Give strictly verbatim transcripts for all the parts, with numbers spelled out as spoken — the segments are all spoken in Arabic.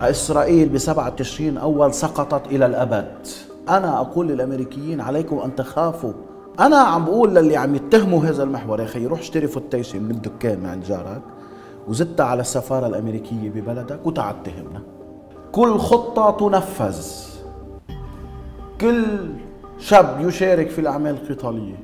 إسرائيل بسبعة تشرين أول سقطت إلى الأبد. أنا أقول للأمريكيين عليكم أن تخافوا. أنا عم بقول للي عم يتهموا هذا المحور، يا أخي روح اشتري فتيشة من الدكان من عند جارك وزدت على السفارة الأمريكية ببلدك وتعال تهمنا. كل خطة تنفذ، كل شاب يشارك في الأعمال القتالية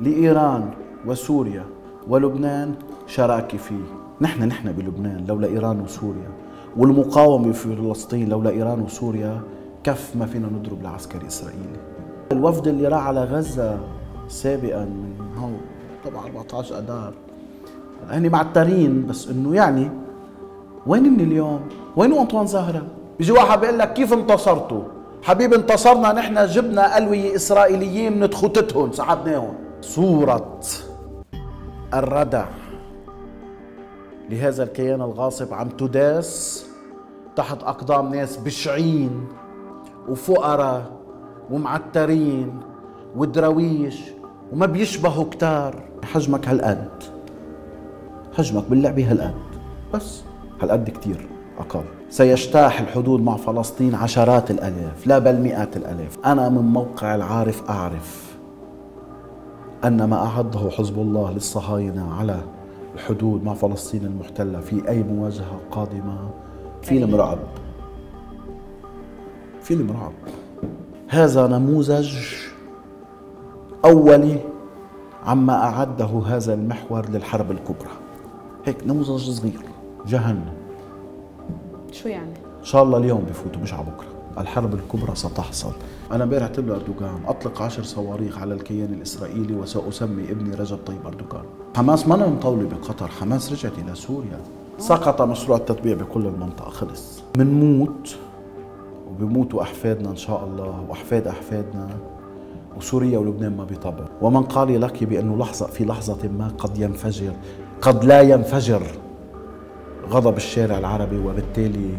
لإيران وسوريا ولبنان شراكة فيه. نحن نحن بلبنان لولا إيران وسوريا، والمقاومة في فلسطين لولا إيران وسوريا، كف ما فينا نضرب العسكر الإسرائيلي. الوفد اللي راح على غزة سابقا من هون طبعا أربعة عشر آذار، هني معترين، بس إنه يعني وين من اليوم؟ وين أنطوان زهرة؟ بيجي واحد بيقول لك كيف انتصرتوا؟ حبيبي انتصرنا، نحن جبنا ألوية إسرائيليين من تخوتتهم سحبناهم. صورة الردع لهذا الكيان الغاصب عم تداس تحت أقدام ناس بشعين وفقراء ومعترين ودراويش وما بيشبهوا كتار. حجمك هالقد، حجمك باللعبة هالقد، بس هالقد كتير أقل. سيجتاح الحدود مع فلسطين عشرات الآلاف، لا بل مئات الآلاف. أنا من موقع العارف أعرف أن ما أعده حزب الله للصهاينة على الحدود مع فلسطين المحتلة في أي مواجهة قادمة فيلم رعب، فيلم رعب. هذا نموذج أولي عما أعده هذا المحور للحرب الكبرى، هيك نموذج صغير. جهنم. شو يعني؟ إن شاء الله اليوم بفوتوا مش على بكرة. الحرب الكبرى ستحصل. أنا امبارح قلت لأردوغان أطلق عشر صواريخ على الكيان الإسرائيلي وسأسمي ابني رجب طيب أردوغان. حماس ما مطولة بقطر، حماس رجعت إلى سوريا. سقط مشروع التطبيع بكل المنطقة، خلص. منموت وبموتوا أحفادنا إن شاء الله وأحفاد أحفادنا، وسوريا ولبنان ما بيطبع. ومن قال لك بأنه لحظة في لحظة ما قد ينفجر، قد لا ينفجر غضب الشارع العربي، وبالتالي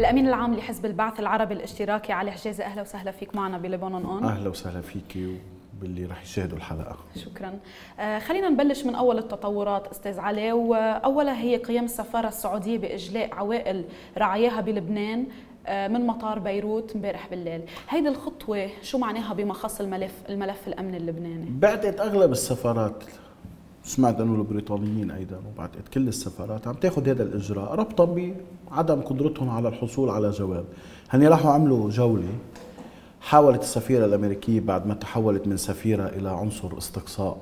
الأمين العام لحزب البعث العربي الاشتراكي علي حجازي، أهلا وسهلا فيك معنا بلبنان أون. أهلا وسهلا فيكي وباللي رح يشاهدوا الحلقة. شكرا. آه خلينا نبلش من أول التطورات أستاذ علي، وأولها هي قيام السفارة السعودية بإجلاء عوائل رعاياها بلبنان آه من مطار بيروت امبارح بالليل. هيدي الخطوة شو معناها بما خص الملف الملف الأمن اللبناني؟ بعدت أغلب السفارات، سمعت انه البريطانيين ايضا وبعدت كل السفارات عم تاخذ هذا الاجراء ربطا بعدم قدرتهم على الحصول على جواب. هني راحوا عملوا جوله، حاولت السفيره الامريكيه بعد ما تحولت من سفيره الى عنصر استقصاء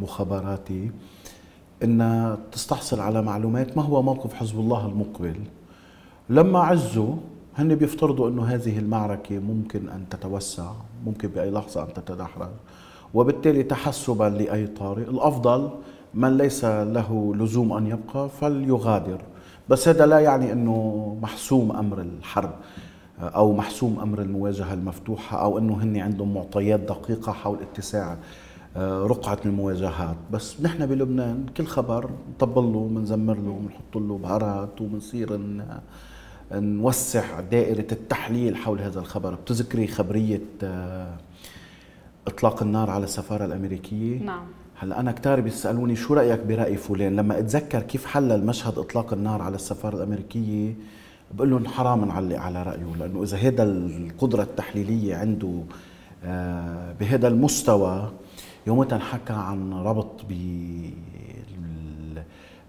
مخابراتي انها تستحصل على معلومات ما هو موقف حزب الله المقبل. لما عزوا هن بيفترضوا انه هذه المعركه ممكن ان تتوسع، ممكن باي لحظه ان تتدحرج، وبالتالي تحسبا لأي طارئ الأفضل من ليس له لزوم أن يبقى فليغادر. بس هذا لا يعني أنه محسوم أمر الحرب أو محسوم أمر المواجهة المفتوحة، أو أنه هن عندهم معطيات دقيقة حول اتساع رقعة المواجهات. بس نحن بلبنان كل خبر نطبل له ومنزمر له ومنحط له بهارات ومنصير نوسع دائرة التحليل حول هذا الخبر. بتذكري خبرية اطلاق النار على السفاره الامريكيه؟ نعم. هلا انا كتار بيسالوني شو رايك براي فلان، لما اتذكر كيف حلل مشهد اطلاق النار على السفاره الامريكيه بقول لهم حرام نعلق على رايه، لانه اذا هذا القدره التحليليه عنده آه بهذا المستوى، يومتها انحكى عن ربط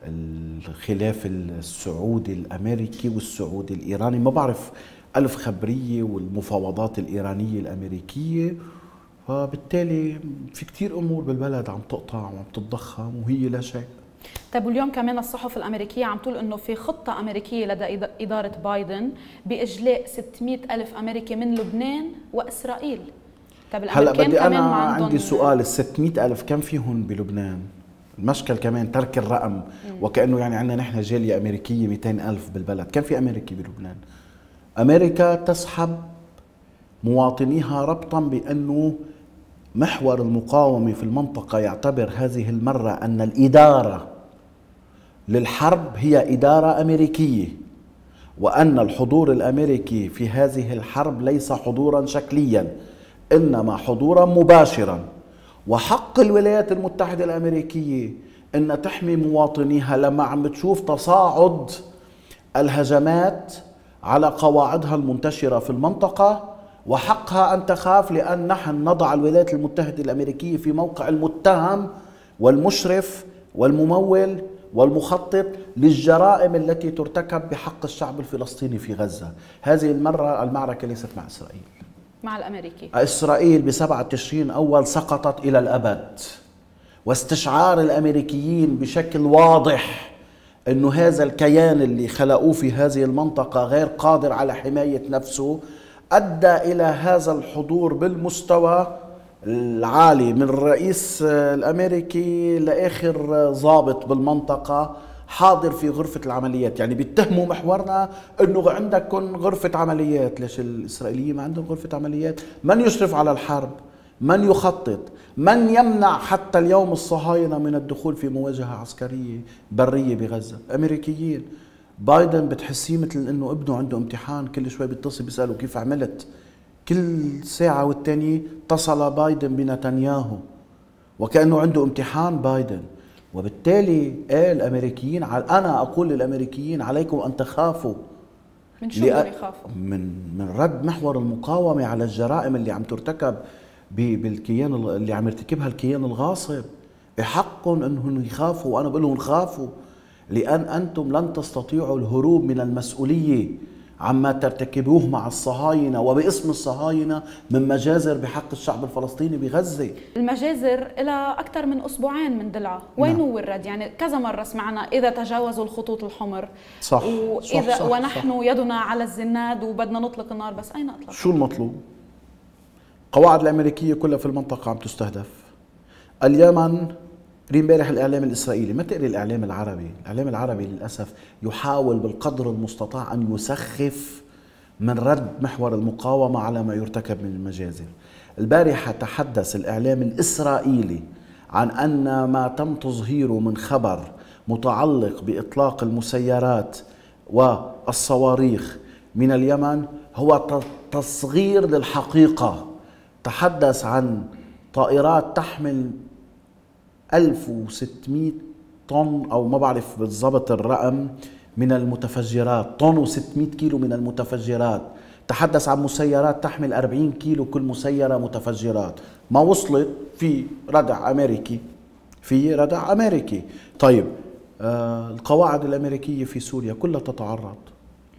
بالخلاف السعودي الامريكي والسعودي الايراني، ما بعرف الف خبريه، والمفاوضات الايرانيه الامريكيه. فبالتالي في كتير أمور بالبلد عم تقطع وعم تتضخم وهي لا شيء. طيب واليوم كمان الصحف الأمريكية عم تقول إنه في خطة أمريكية لدى إدارة بايدن بإجلاء ستمئة ألف أمريكي من لبنان وإسرائيل. طيب هلا بدي أنا عندي سؤال، ال ستمئة ألف كم فيهم بلبنان؟ المشكل كمان ترك الرقم. مم. وكأنه يعني عندنا نحن جالية أمريكية مئتين ألف بالبلد، كم في أمريكي بلبنان؟ أمريكا تسحب مواطنيها ربطا بأنه محور المقاومة في المنطقة يعتبر هذه المرة أن الإدارة للحرب هي إدارة أمريكية، وأن الحضور الأمريكي في هذه الحرب ليس حضورا شكليا إنما حضورا مباشرا، وحق الولايات المتحدة الأمريكية انها تحمي مواطنيها لما عم تشوف تصاعد الهجمات على قواعدها المنتشرة في المنطقة، وحقها أن تخاف، لأن نحن نضع الولايات المتحدة الأمريكية في موقع المتهم والمشرف والممول والمخطط للجرائم التي ترتكب بحق الشعب الفلسطيني في غزة. هذه المرة المعركة ليست مع إسرائيل، مع الأمريكي. إسرائيل بسبعة تشرين أول سقطت إلى الأبد، واستشعار الأمريكيين بشكل واضح أنه هذا الكيان اللي خلقوه في هذه المنطقة غير قادر على حماية نفسه، أدى إلى هذا الحضور بالمستوى العالي من الرئيس الأمريكي لآخر ضابط بالمنطقة حاضر في غرفة العمليات. يعني بيتهموا محورنا أنه عندكم غرفة عمليات، ليش الإسرائيليين ما عندهم غرفة عمليات؟ من يشرف على الحرب؟ من يخطط؟ من يمنع حتى اليوم الصهاينة من الدخول في مواجهة عسكرية برية بغزة؟ أمريكيين. بايدن بتحسيه مثل انه ابنه عنده امتحان، كل شوي بيتصل بيساله كيف عملت. كل ساعة والتانية اتصل بايدن بنتنياهو وكأنه عنده امتحان بايدن. وبالتالي ايه الامريكيين، انا اقول للامريكيين عليكم ان تخافوا. من شو بدهم يخافوا؟ من من رد محور المقاومة على الجرائم اللي عم ترتكب بالكيان اللي عم يرتكبها الكيان الغاصب. بحقهم انهم يخافوا، وانا بقول لهم خافوا، لأن أنتم لن تستطيعوا الهروب من المسؤولية عما ترتكبوه مع الصهاينة وباسم الصهاينة من مجازر بحق الشعب الفلسطيني بغزة. المجازر إلى أكثر من أسبوعين من ضلعها، وين هو الرد؟ يعني كذا مرة سمعنا إذا تجاوزوا الخطوط الحمر، صح، وإذا صح صح ونحن صح يدنا على الزناد وبدنا نطلق النار، بس أين أطلق؟ شو المطلوب؟ قواعد الأمريكية كلها في المنطقة عم تستهدف. اليمن امبارح الاعلام الاسرائيلي، ما تقري الاعلام العربي، الاعلام العربي للاسف يحاول بالقدر المستطاع ان يسخف من رد محور المقاومه على ما يرتكب من المجازر. البارحه تحدث الاعلام الاسرائيلي عن ان ما تم تظهيره من خبر متعلق باطلاق المسيرات والصواريخ من اليمن هو تصغير للحقيقه. تحدث عن طائرات تحمل ألف وستمئة طن أو ما بعرف بالضبط الرقم من المتفجرات، طن وستمئة كيلو من المتفجرات. تحدث عن مسيرات تحمل أربعين كيلو كل مسيرة متفجرات، ما وصلت في ردع أمريكي في ردع أمريكي. طيب آه القواعد الأمريكية في سوريا كلها تتعرض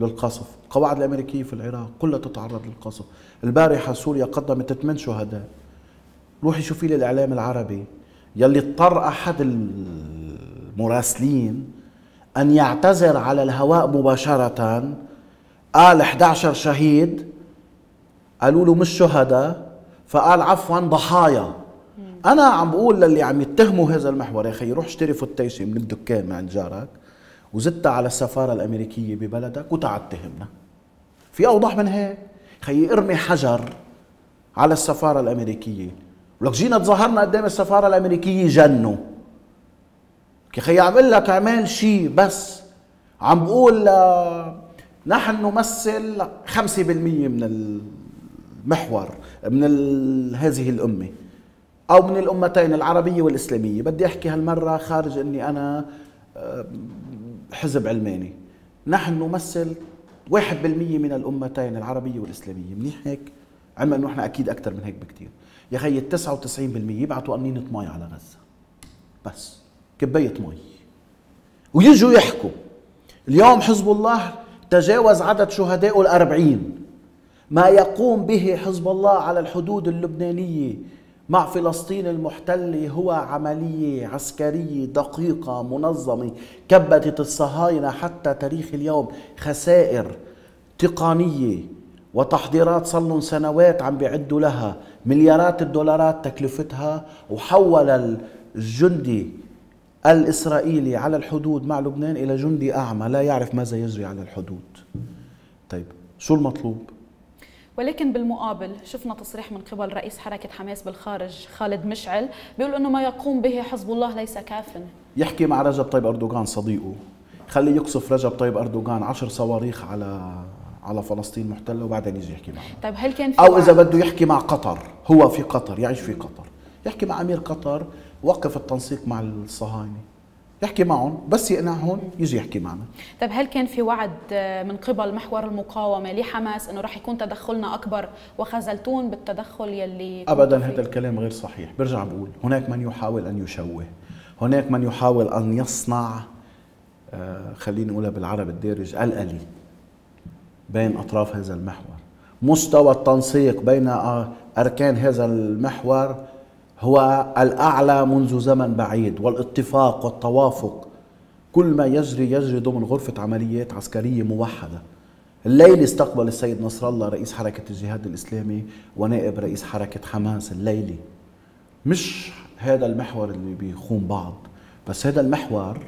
للقصف، القواعد الأمريكية في العراق كلها تتعرض للقصف. البارحة سوريا قدمت ثمان شهداء. روحي شوفي لي الإعلام العربي يلي اضطر أحد المراسلين أن يعتذر على الهواء مباشرة، قال أحد عشر شهيد، قالوا له مش شهداء، فقال عفوا ضحايا. أنا عم بقول للي عم يتهموا هذا المحور، يا أخي روح اشتري فتيشة من الدكان من عند جارك وزدتها على السفارة الأمريكية ببلدك وتعال تهمنا. في أوضح من هيك؟ خيي ارمي حجر على السفارة الأمريكية، ولك جينا تظاهرنا قدام السفارة الأمريكية جنوا. يا أخي عم بقول لك اعمل شيء، بس عم بقول نحن نمثل خمسة بالمئة من المحور من هذه الأمة أو من الأمتين العربية والإسلامية. بدي أحكي هالمرة خارج أني أنا حزب علماني، نحن نمثل واحد بالمئة من الأمتين العربية والإسلامية. منيح هيك؟ عم أنه احنا أكيد أكثر من هيك بكثير. يا خيي تسعة وتسعين بالمئة يبعثوا قنينة مي على غزة، بس كباية مي، ويجوا يحكوا اليوم حزب الله تجاوز عدد شهدائه الأربعين. ما يقوم به حزب الله على الحدود اللبنانية مع فلسطين المحتلة هو عملية عسكرية دقيقة منظمة كبتت الصهاينة حتى تاريخ اليوم. خسائر تقنية وتحضيرات صار لهم سنوات عم بيعدوا لها، مليارات الدولارات تكلفتها. وحول الجندي الإسرائيلي على الحدود مع لبنان إلى جندي أعمى لا يعرف ماذا يجري على الحدود. طيب شو المطلوب؟ ولكن بالمقابل شفنا تصريح من قبل رئيس حركة حماس بالخارج خالد مشعل بيقول أنه ما يقوم به حزب الله ليس كافٍ. يحكي مع رجب طيب أردوغان صديقه، خليه يقصف رجب طيب أردوغان عشر صواريخ على على فلسطين محتله وبعدين يجي يحكي معه. طيب هل كان في او اذا بده يحكي مع قطر، هو في قطر، يعيش في قطر، يحكي مع امير قطر وقف التنسيق مع الصهاينه. يحكي معهم، بس يقنعهم يجي يحكي معنا. طيب هل كان في وعد من قبل محور المقاومه لحماس انه راح يكون تدخلنا اكبر وخذلتون بالتدخل يلي؟ ابدا، هذا الكلام غير صحيح. برجع بقول هناك من يحاول ان يشوه، هناك من يحاول ان يصنع آه خلينا نقولها بالعرب الدارج قلقلي بين اطراف هذا المحور. مستوى التنسيق بين اركان هذا المحور هو الأعلى منذ زمن بعيد، والاتفاق والتوافق كل ما يجري يجري ضمن غرفة عمليات عسكرية موحدة. الليلة استقبل السيد نصر الله رئيس حركة الجهاد الإسلامي ونائب رئيس حركة حماس الليلة. مش هذا المحور اللي بيخون بعض، بس هذا المحور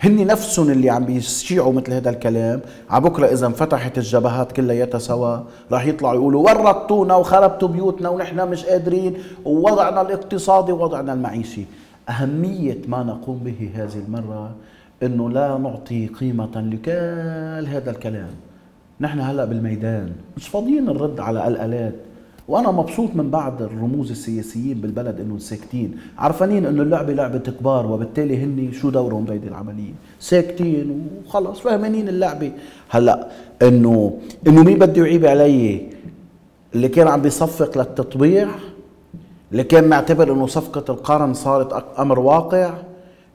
هن نفسهم اللي عم بيشيعوا مثل هذا الكلام. على بكره اذا انفتحت الجبهات كلياتها سوا راح يطلعوا يقولوا ورطونا وخربتوا بيوتنا ونحن مش قادرين، ووضعنا الاقتصادي ووضعنا المعيشي. اهميه ما نقوم به هذه المره انه لا نعطي قيمه لكل هذا الكلام. نحن هلا بالميدان مش فاضيين نرد على الالات، وانا مبسوط من بعض الرموز السياسيين بالبلد انه ساكتين، عرفانين انه اللعبه لعبه كبار، وبالتالي هن شو دورهم بهيدي العمليه؟ ساكتين وخلص، فاهمانين اللعبه. هلا انه انه مين بده يعيب علي؟ اللي كان عم بيصفق للتطبيع، اللي كان معتبر انه صفقه القرن صارت امر واقع،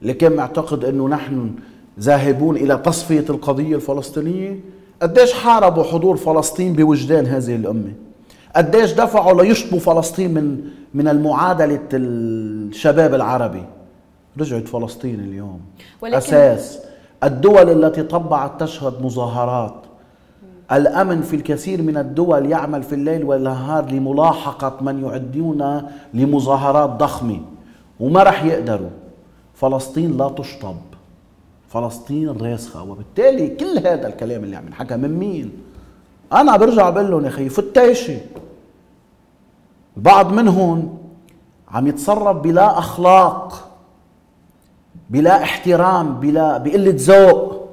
اللي كان معتقد انه نحن ذاهبون الى تصفيه القضيه الفلسطينيه. قديش حاربوا حضور فلسطين بوجدان هذه الامه؟ قديش دفعوا ليشطبوا فلسطين من من المعادله الشباب العربي؟ رجعت فلسطين اليوم اساس. الدول التي طبعت تشهد مظاهرات. الامن في الكثير من الدول يعمل في الليل والنهار لملاحقه من يعدون لمظاهرات ضخمه، وما رح يقدروا. فلسطين لا تشطب، فلسطين راسخه، وبالتالي كل هذا الكلام اللي عم ينحكى من مين؟ أنا برجع بقول لهم يا أخي فتاشي. البعض منهم عم يتصرف بلا أخلاق، بلا احترام، بلا بقلة ذوق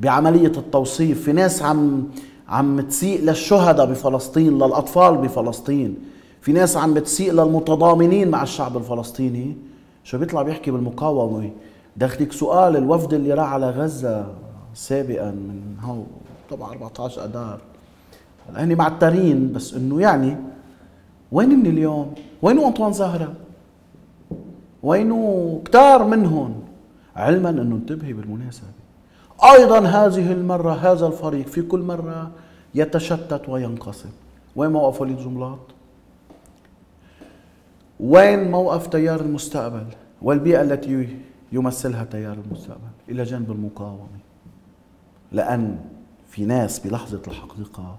بعملية التوصيف. في ناس عم عم تسيء للشهداء بفلسطين، للأطفال بفلسطين، في ناس عم بتسيء للمتضامنين مع الشعب الفلسطيني. شو بيطلع بيحكي بالمقاومة؟ دخلك سؤال الوفد اللي راح على غزة سابقا من هو طبعا أربعة عشر أذار، هني معترين، بس انه يعني وين من اليوم؟ وينو أنطوان زهرة؟ وينو كتار منهم؟ علما انه انتبهي بالمناسبة ايضا هذه المرة هذا الفريق في كل مرة يتشتت وينقسم. وين موقف وليد جملات؟ وين موقف تيار المستقبل والبيئة التي يمثلها تيار المستقبل الى جانب المقاومة؟ لان في ناس بلحظة الحقيقة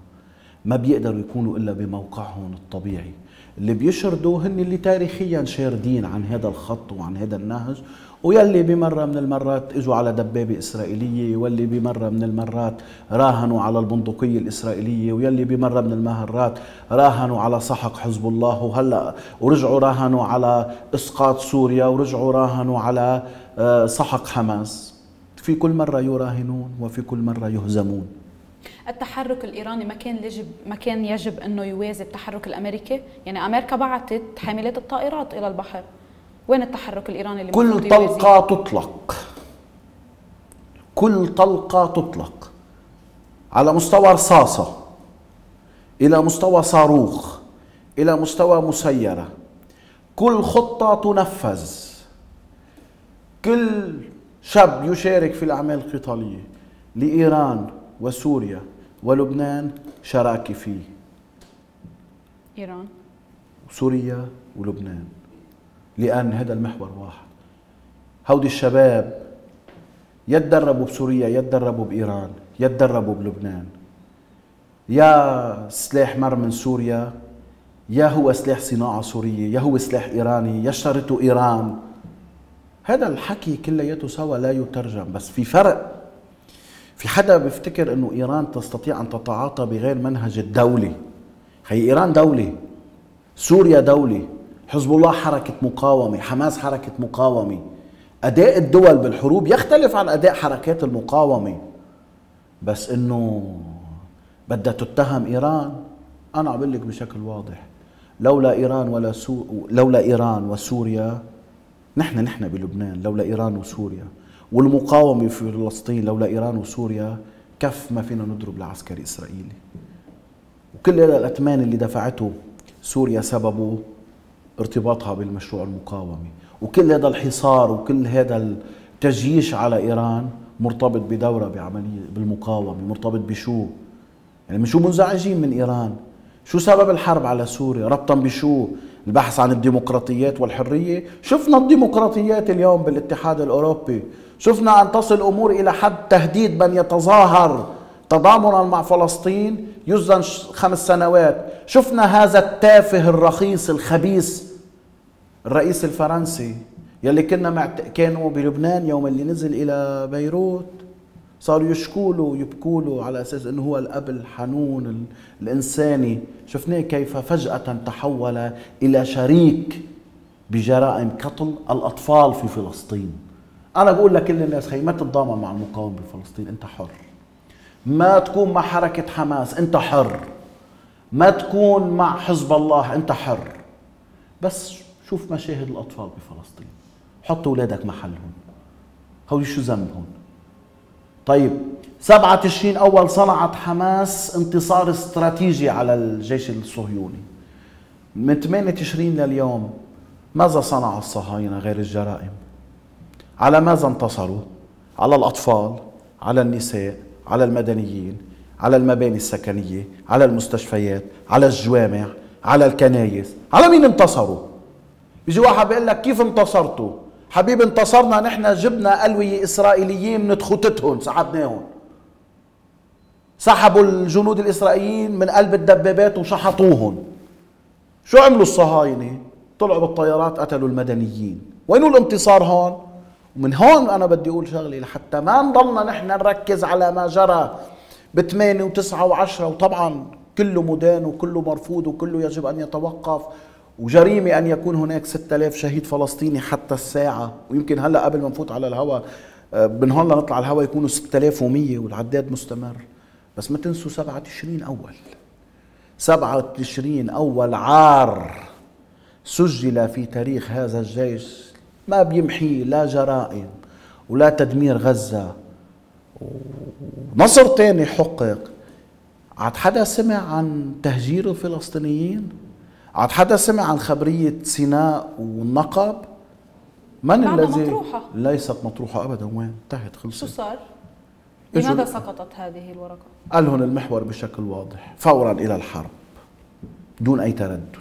ما بيقدروا يكونوا إلا بموقعهم الطبيعي. اللي بيشردوا هن اللي تاريخيا شاردين عن هذا الخط وعن هذا النهج، ويلي بمرة من المرات اجوا على دبابة إسرائيلية، واللي بمرة من المرات راهنوا على البندقية الإسرائيلية، ويلي بمرة من المرات راهنوا على سحق حزب الله، وهلأ ورجعوا راهنوا على إسقاط سوريا، ورجعوا راهنوا على سحق حماس. في كل مرة يراهنون وفي كل مرة يهزمون. التحرك الإيراني ما كان يجب ما كان يجب أنه يوازي التحرك الأمريكي؟ يعني أمريكا بعتت حاملات الطائرات إلى البحر، وين التحرك الإيراني اللي كل طلقة تطلق كل طلقة تطلق على مستوى رصاصة إلى مستوى صاروخ إلى مستوى مسيرة، كل خطة تنفذ، كل شاب يشارك في الأعمال القتالية لإيران وسوريا ولبنان شراكة فيه. إيران وسوريا ولبنان، لأن هذا المحور واحد. هودي الشباب يتدربوا بسوريا، يتدربوا بإيران، يتدربوا بلبنان. يا سلاح مر من سوريا، يا هو سلاح صناعة سورية، يا هو سلاح إيراني، يا اشترته إيران. هذا الحكي كلياته سوا لا يترجم. بس في فرق، في حدا بيفتكر انه ايران تستطيع ان تتعاطى بغير منهج الدولي. هي ايران دولة، سوريا دولة، حزب الله حركة مقاومة، حماس حركة مقاومة. اداء الدول بالحروب يختلف عن اداء حركات المقاومة. بس انه بدها تتهم ايران، انا عم بقول لك بشكل واضح لولا ايران ولا سو... لولا ايران وسوريا، نحن نحن بلبنان، لولا ايران وسوريا والمقاومة في فلسطين لولا إيران وسوريا كف ما فينا نضرب لعسكري إسرائيلي. وكل الأتمان اللي دفعته سوريا سببه ارتباطها بالمشروع المقاومة، وكل هذا الحصار وكل هذا التجييش على إيران مرتبط بدورة بعملية بالمقاومة، مرتبط بشو؟ يعني من شو منزعجين من إيران؟ شو سبب الحرب على سوريا؟ ربطا بشو؟ البحث عن الديمقراطيات والحرية؟ شفنا الديمقراطيات اليوم بالاتحاد الأوروبي، شفنا أن تصل الأمور إلى حد تهديد من يتظاهر تضامنا مع فلسطين يسجن خمس سنوات، شفنا هذا التافه الرخيص الخبيث الرئيس الفرنسي يلي كنا مع كانوا بلبنان يوم اللي نزل إلى بيروت صاروا يشكوا له ويبكوا له على أساس أنه هو الأب الحنون الإنساني، شفناه كيف فجأة تحول إلى شريك بجرائم قتل الأطفال في فلسطين. أنا بقول لكل الناس خي ما تتضامن مع المقاومة بفلسطين، أنت حر. ما تكون مع حركة حماس، أنت حر. ما تكون مع حزب الله، أنت حر. بس شوف مشاهد الأطفال بفلسطين، حط أولادك محلهم. هول شو ذنبهم؟ طيب سبعة تشرين أول صنعت حماس انتصار استراتيجي على الجيش الصهيوني. من ثمانية تشرين لليوم ماذا صنع الصهاينة غير الجرائم؟ على ماذا انتصروا؟ على الأطفال، على النساء، على المدنيين، على المباني السكنية، على المستشفيات، على الجوامع، على الكنايس. على مين انتصروا؟ بيجي واحد بيقول لك كيف انتصرتوا؟ حبيب انتصرنا نحن، جبنا ألوية إسرائيليين من خطتهم سحبناهم، سحبوا الجنود الإسرائيليين من قلب الدبابات وشحطوهم. شو عملوا الصهاينة؟ طلعوا بالطيارات قتلوا المدنيين. وينو الانتصار هون؟ ومن هون أنا بدي أقول شغلي لحتى ما نضلنا نحن نركز على ما جرى بثمانية وتسعة وعشرة، وطبعا كله مدان وكله مرفوض وكله يجب أن يتوقف، وجريمة أن يكون هناك ستة آلاف شهيد فلسطيني حتى الساعة، ويمكن هلأ قبل ما نفوت على الهواء من هون لنطلع على الهواء يكونوا ستة آلاف ومية والعداد مستمر. بس ما تنسوا سبعة تشرين أول، سبعة تشرين أول عار سجل في تاريخ هذا الجيش ما بيمحي لا جرائم ولا تدمير غزة. ونصر تاني حقق. عاد حدا سمع عن تهجير الفلسطينيين؟ عاد حدا سمع عن خبرية سيناء والنقب؟ من الذي مطروحة؟ ليست مطروحة أبدا، وين؟ انتهت خلصت. شو صار؟ لماذا سقطت هذه الورقة؟ قال هون المحور بشكل واضح، فورا إلى الحرب دون أي تردد.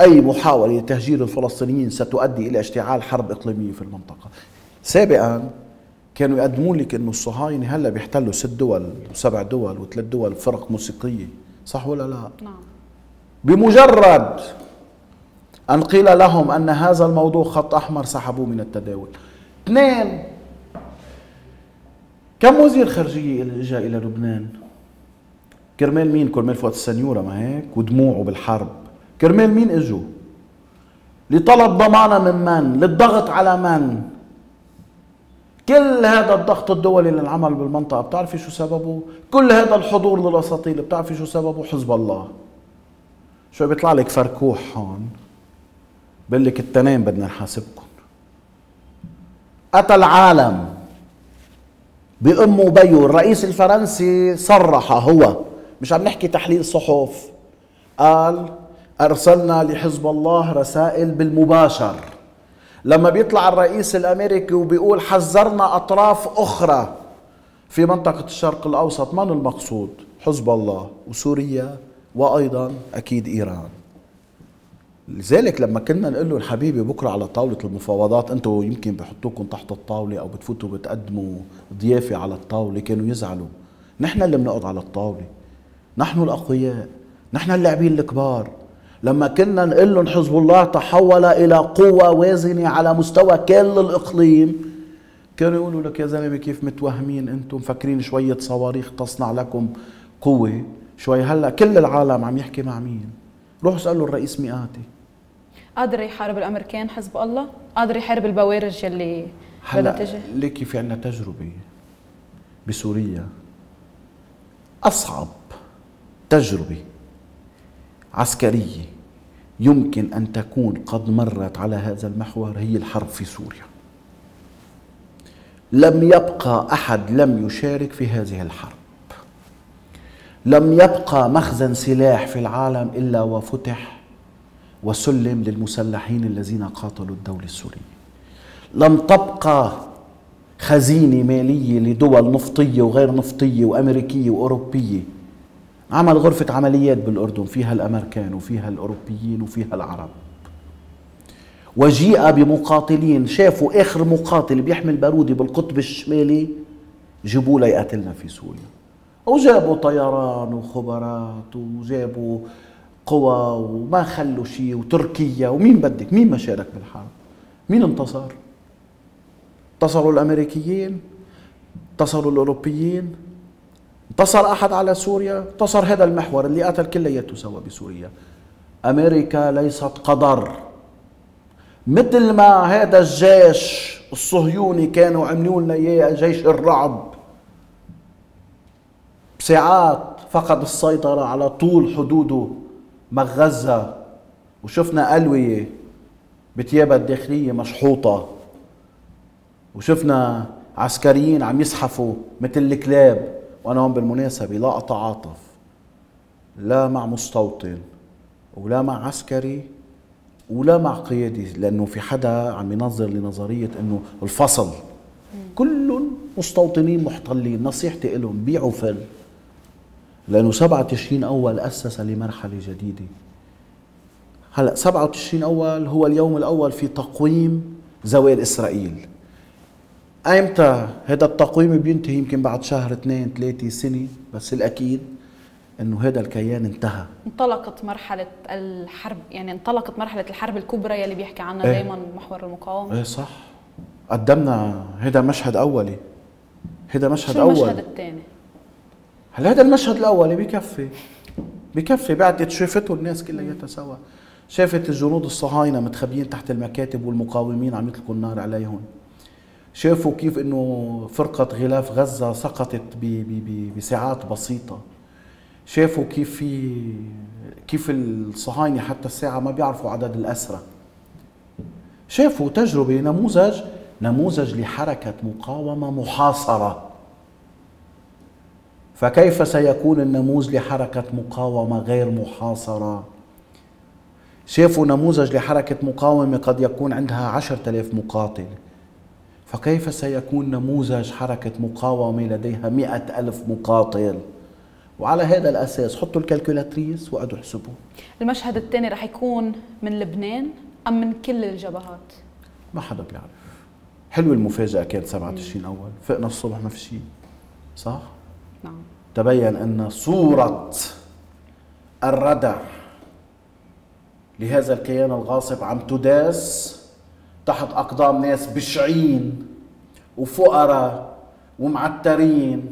أي محاولة لتهجير الفلسطينيين ستؤدي إلى اشتعال حرب إقليمية في المنطقة. سابقا كانوا يقدمون لك إنه الصهاينة هلا بيحتلوا ست دول وسبع دول وثلاث دول فرق موسيقية، صح ولا لا؟ نعم. بمجرد أن قيل لهم أن هذا الموضوع خط أحمر سحبوه من التداول. اثنين، كم وزير خارجية إجا إلى لبنان؟ كرمال مين؟ كرمال فؤاد السنيور، ما هيك؟ ودموعه بالحرب. كرمال مين اجوا؟ لطلب ضمانة من من؟ للضغط على من؟ كل هذا الضغط الدولي للعمل بالمنطقة بتعرفي شو سببه؟ كل هذا الحضور للأساطيل بتعرفي شو سببه؟ حزب الله. شو بيطلع لك فركوح هون؟ بقول لك التنين بدنا نحاسبكم. قتل العالم بأمه وبيه، الرئيس الفرنسي صرح هو، مش عم نحكي تحليل صحف، قال أرسلنا لحزب الله رسائل بالمباشر. لما بيطلع الرئيس الأمريكي وبيقول حذرنا أطراف أخرى في منطقة الشرق الأوسط، من المقصود؟ حزب الله وسوريا وأيضا أكيد إيران. لذلك لما كنا نقول له الحبيبي بكرة على طاولة المفاوضات أنتم يمكن بحطوكم تحت الطاولة أو بتفوتوا بتقدموا ضيافة على الطاولة، كانوا يزعلوا. نحن اللي بنقعد على الطاولة، نحن الأقوياء، نحن اللاعبين الكبار. لما كنا نقول لهم حزب الله تحول إلى قوة وازنة على مستوى كل الإقليم، كانوا يقولوا لك يا زلمة كيف متوهمين أنتم، مفكرين شوية صواريخ تصنع لكم قوة شوي. هلا كل العالم عم يحكي مع مين؟ روحوا اسألوا الرئيس مئاتي. قادر يحارب الأمريكان حزب الله؟ قادر يحارب البوارج اللي بدها تجي؟ ليكي في عندنا تجربة بسوريا، أصعب تجربة عسكرية يمكن أن تكون قد مرت على هذا المحور هي الحرب في سوريا. لم يبقى أحد لم يشارك في هذه الحرب. لم يبقى مخزن سلاح في العالم إلا وفتح وسلم للمسلحين الذين قاتلوا الدولة السورية. لم تبقى خزينة مالية لدول نفطية وغير نفطية وأمريكية وأوروبية. عمل غرفة عمليات بالأردن فيها الأمريكان وفيها الأوروبيين وفيها العرب، وجيء بمقاتلين شافوا آخر مقاتل بيحمل بارودة بالقطب الشمالي جيبوه ليقتلنا في سوريا، وجابوا طيران وخبرات وجابوا قوى وما خلوا شيء، وتركيا ومين بدك، مين ما شارك بالحرب. مين انتصر؟ انتصروا الأمريكيين، انتصروا الأوروبيين، انتصر أحد على سوريا؟ انتصر هذا المحور اللي قتل كلياته سوا بسوريا. أمريكا ليست قدر، مثل ما هذا الجيش الصهيوني كانوا عملوا لنا اياه جيش الرعب، بساعات فقد السيطرة على طول حدوده مع غزة، وشفنا ألوية بتيابة الداخلية مشحوطة، وشفنا عسكريين عم يزحفوا مثل الكلاب. وأنا هون بالمناسبة لا أتعاطف لا مع مستوطن ولا مع عسكري ولا مع قيادي، لأنه في حدا عم ينظر لنظرية أنه الفصل. كلهم مستوطنين محتلين. نصيحتي لهم بيعوا فل، لأنه سبعة تشرين أول أسس لمرحلة جديدة. هلأ سبعة وتشرين أول هو اليوم الأول في تقويم زوال إسرائيل. أيمتى هذا التقويم بينتهي؟ يمكن بعد شهر اثنين ثلاثة سنة، بس الأكيد أنه هذا الكيان انتهى. انطلقت مرحلة الحرب، يعني انطلقت مرحلة الحرب الكبرى يلي بيحكي عنها ايه دايما محور المقاومة. ايه صح، قدمنا هذا مشهد أولي. هذا مشهد أولي. شو المشهد الثاني؟ هلا هذا المشهد الأولي بكفي، بكفي بعد شافته الناس كلياتها سوا، شافت الجنود الصهاينة متخبيين تحت المكاتب والمقاومين عم يطلقوا النار عليهم، شافوا كيف انه فرقة غلاف غزة سقطت بساعات بسيطة، شافوا كيف في كيف الصهاينة حتى الساعة ما بيعرفوا عدد الأسرى. شافوا تجربة نموذج نموذج لحركة مقاومة محاصرة، فكيف سيكون النموذج لحركة مقاومة غير محاصرة؟ شافوا نموذج لحركة مقاومة قد يكون عندها عشرة آلاف مقاتل، فكيف سيكون نموذج حركة مقاومة لديها مئة ألف مقاتل؟ وعلى هذا الأساس حطوا الكالكولاتريس وقعدوا احسبوا. المشهد الثاني رح يكون من لبنان أم من كل الجبهات؟ ما حدا بيعرف. حلو المفاجأة كانت سبعة وعشرين أول، فقنا الصبح ما في شيء، صح؟ نعم. تبين أن صورة الردع لهذا الكيان الغاصب عم تداس تحت أقدام ناس بشعين وفقراء ومعترين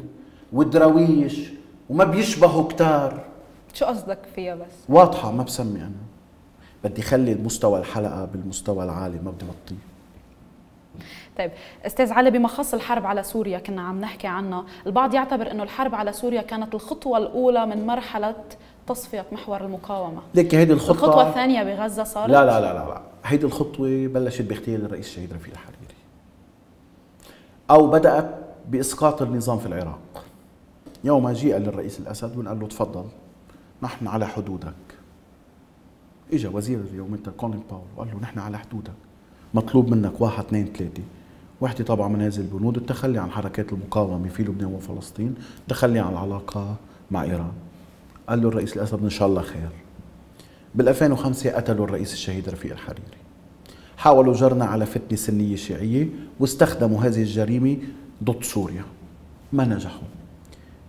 ودراويش وما بيشبهوا كتار. شو قصدك فيها بس؟ واضحة، ما بسمي أنا، بدي خلي المستوى الحلقة بالمستوى العالي، ما بدي بطيء. طيب أستاذ علي، بما خص الحرب على سوريا كنا عم نحكي عنها، البعض يعتبر أنه الحرب على سوريا كانت الخطوة الأولى من مرحلة تصفية محور المقاومة. ليك هيدي الخطوة الخطوة الثانية بغزة صارت؟ لا لا لا لا، هيدي الخطوة بلشت باغتيال الرئيس الشهيد رفيق الحريري، أو بدأت بإسقاط النظام في العراق. يوم جيء للرئيس الأسد ونقال له تفضل نحن على حدودك. إجا وزير اليوميتها كولين باول وقال له نحن على حدودك، مطلوب منك واحد اثنين ثلاثة. وحدة طبعا من هذه البنود التخلي عن حركات المقاومة في لبنان وفلسطين، التخلي عن العلاقة مع إيران. قال له الرئيس الأسد إن شاء الله خير. بال ألفين وخمسة قتلوا الرئيس الشهيد رفيق الحريري. حاولوا جرنا على فتنة سنية شيعية واستخدموا هذه الجريمة ضد سوريا، ما نجحوا.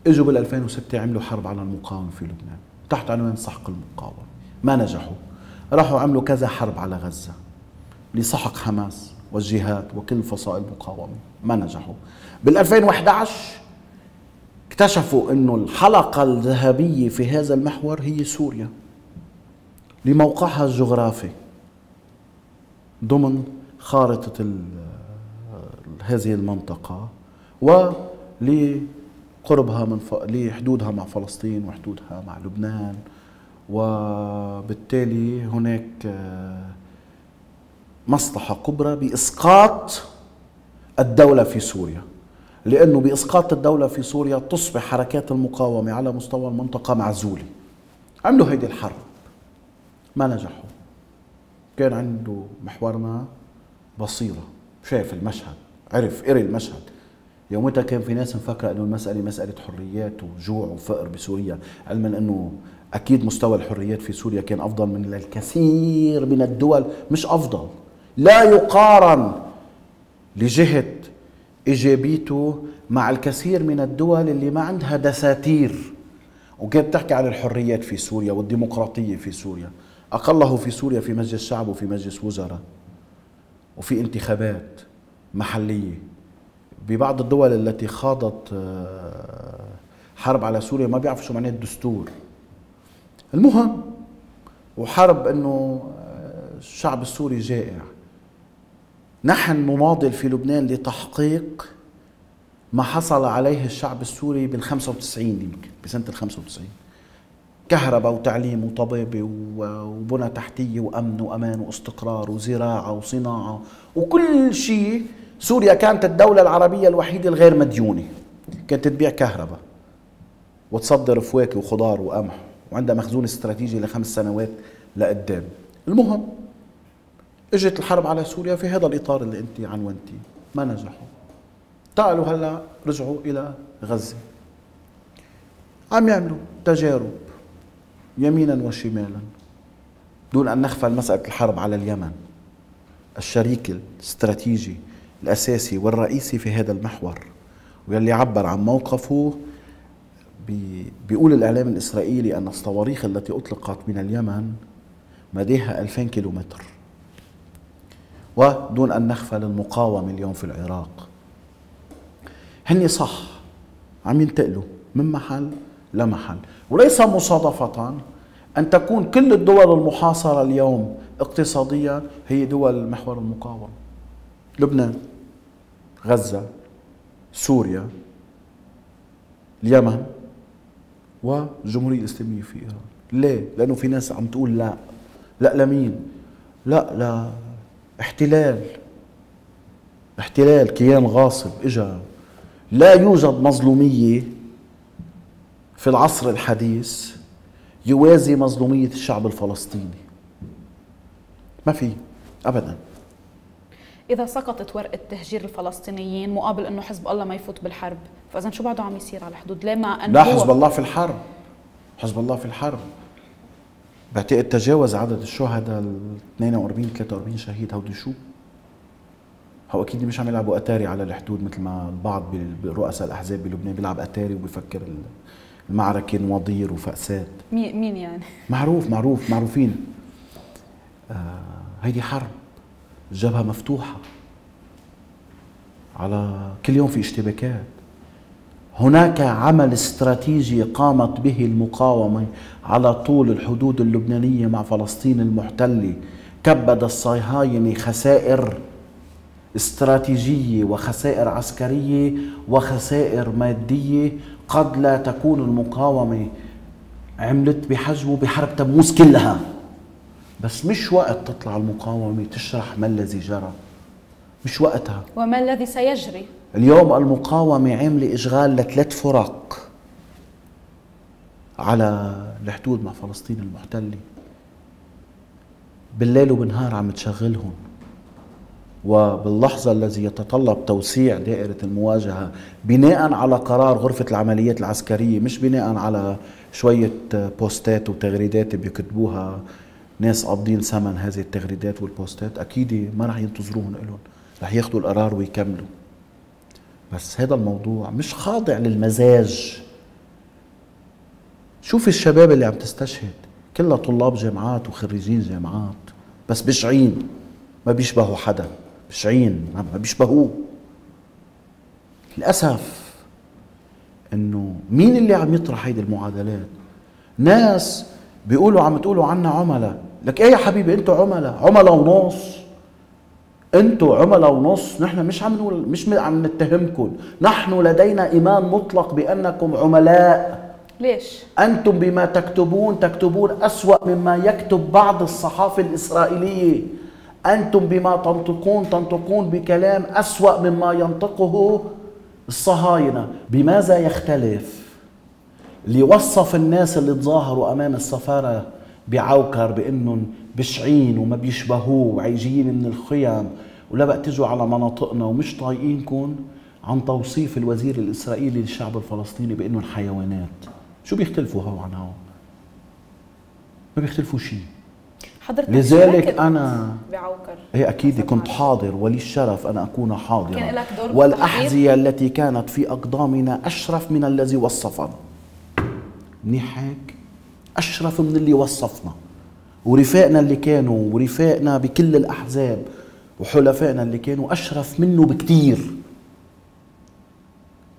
اجوا بال ألفين وستة عملوا حرب على المقاومة في لبنان تحت عنوان سحق المقاومة، ما نجحوا. راحوا عملوا كذا حرب على غزة لسحق حماس والجهاد وكل فصائل المقاومة، ما نجحوا. بال ألفين وأحد عشر اكتشفوا انه الحلقة الذهبية في هذا المحور هي سوريا لموقعها الجغرافي ضمن خارطة هذه المنطقة ولقربها من ف... لحدودها مع فلسطين وحدودها مع لبنان، وبالتالي هناك مصلحة كبرى بإسقاط الدولة في سوريا، لأنه بإسقاط الدولة في سوريا تصبح حركات المقاومة على مستوى المنطقة معزولة. عملوا هيدي الحرب ما نجحوا، كان عنده محورنا بصيرة، شايف المشهد، عرف قري المشهد. يومتها كان في ناس مفكرة أنه المسألة مسألة حريات وجوع وفقر بسوريا، علما أنه أكيد مستوى الحريات في سوريا كان أفضل من الكثير من الدول، مش أفضل، لا يقارن لجهة إيجابيته مع الكثير من الدول اللي ما عندها دساتير وكانت بتحكي عن الحريات في سوريا والديمقراطية في سوريا. أقله في سوريا في مجلس شعب وفي مجلس وزراء وفي انتخابات محلية. ببعض الدول التي خاضت حرب على سوريا ما بيعرفوا شو معناه الدستور. المهم، وحرب انه الشعب السوري جائع. نحن نناضل في لبنان لتحقيق ما حصل عليه الشعب السوري بال خمسة وتسعين، يمكن بسنة ال خمسة وتسعين، كهرباء وتعليم وطبابة وبنى تحتية وأمن وأمان واستقرار وزراعة وصناعة وكل شيء. سوريا كانت الدولة العربية الوحيدة الغير مديونة، كانت تبيع كهرباء وتصدر فواكه وخضار وقمح، وعندها مخزون استراتيجي لخمس سنوات لقدام. المهم، اجت الحرب على سوريا في هذا الإطار اللي أنت عنوانتي، ما نجحوا. تعالوا هلا رجعوا إلى غزة، عم يعملوا تجارب يمينا وشمالا دون أن نغفل مسألة الحرب على اليمن، الشريك الاستراتيجي الأساسي والرئيسي في هذا المحور، واللي عبر عن موقفه. بيقول الإعلام الإسرائيلي أن الصواريخ التي أطلقت من اليمن مديها ألفين كيلومتر. ودون أن نغفل المقاومة اليوم في العراق، هني صح عم ينتقلوا من محل لمحل، وليس مصادفة أن تكون كل الدول المحاصرة اليوم اقتصاديا هي دول محور المقاومة: لبنان، غزة، سوريا، اليمن، والجمهورية الإسلامية في إيران. ليه؟ لأنه في ناس عم تقول لا، لا لمين؟ لا لا احتلال، احتلال، كيان غاصب إجا. لا يوجد مظلومية في العصر الحديث يوازي مظلومية الشعب الفلسطيني، ما في أبداً. إذا سقطت ورقة تهجير الفلسطينيين مقابل أنه حزب الله ما يفوت بالحرب، فإذا شو بعده عم يصير على الحدود؟ ليه ما لا حزب الله في الحرب؟ حزب الله في الحرب بعتقد تجاوز عدد الشهداء ال اثنين وأربعين ثلاثة وأربعين شهيد. هودي شو؟ هو أكيد مش عم يلعبوا أتاري على الحدود مثل ما البعض برؤساء الأحزاب بلبنان بيلعب أتاري وبيفكر المعركة نواضير وفأسات. مين يعني؟ معروف معروف معروفين. آه هيدي حرب، الجبهة مفتوحة، على كل يوم في اشتباكات. هناك عمل استراتيجي قامت به المقاومة على طول الحدود اللبنانية مع فلسطين المحتلة، كبد الصهاينة خسائر استراتيجية وخسائر عسكرية وخسائر مادية قد لا تكون المقاومة عملت بحجمه بحرب تموز كلها. بس مش وقت تطلع المقاومة تشرح ما الذي جرى، مش وقتها وما الذي سيجري. اليوم المقاومة عاملة إشغال لثلاث فرق على الحدود مع فلسطين المحتلة، بالليل وبالنهار عم تشغلهم، وباللحظة الذي يتطلب توسيع دائرة المواجهة بناء على قرار غرفة العمليات العسكرية، مش بناء على شوية بوستات وتغريدات بيكتبوها ناس قابضين ثمن هذه التغريدات والبوستات، أكيد ما رح ينتظروهم إلهم، رح ياخدوا القرار ويكملوا. بس هذا الموضوع مش خاضع للمزاج. شوف الشباب اللي عم تستشهد كلها طلاب جامعات وخريجين جامعات، بس بشعين، ما بيشبهوا حدا، بشعين، ما بيشبهوه. للأسف إنه مين اللي عم يطرح هيدي المعادلات؟ ناس بيقولوا عم تقولوا عنا عملاء، لك ايه يا حبيبي، انتوا عملاء، عملاء ونص، انتوا عملاء ونص، نحن مش عم نقول، مش عم نتهمكم، نحن لدينا ايمان مطلق بانكم عملاء. ليش؟ انتم بما تكتبون تكتبون اسوأ مما يكتب بعض الصحافة الاسرائيلية، أنتم بما تنطقون تنطقون بكلام أسوأ مما ينطقه الصهاينة. بماذا يختلف؟ ليوصف الناس اللي تظاهروا أمام السفارة بعوكر بأنهم بشعين وما بيشبهوه وعيجيين من الخيام ولبق تجوا على مناطقنا ومش طايقينكم، عن توصيف الوزير الإسرائيلي للشعب الفلسطيني بأنهم حيوانات. شو بيختلفوا هو عن هو؟ ما بيختلفوا شيء. حضرتك لذلك أنا بعوكر هي أكيد كنت حاضر ولي الشرف أن أكون حاضرا، والأحذية التي كانت في أقدامنا أشرف من الذي وصفنا. منيح هيك؟ أشرف من اللي وصفنا، ورفاقنا اللي كانوا ورفاقنا بكل الأحزاب وحلفائنا اللي كانوا أشرف منه بكتير.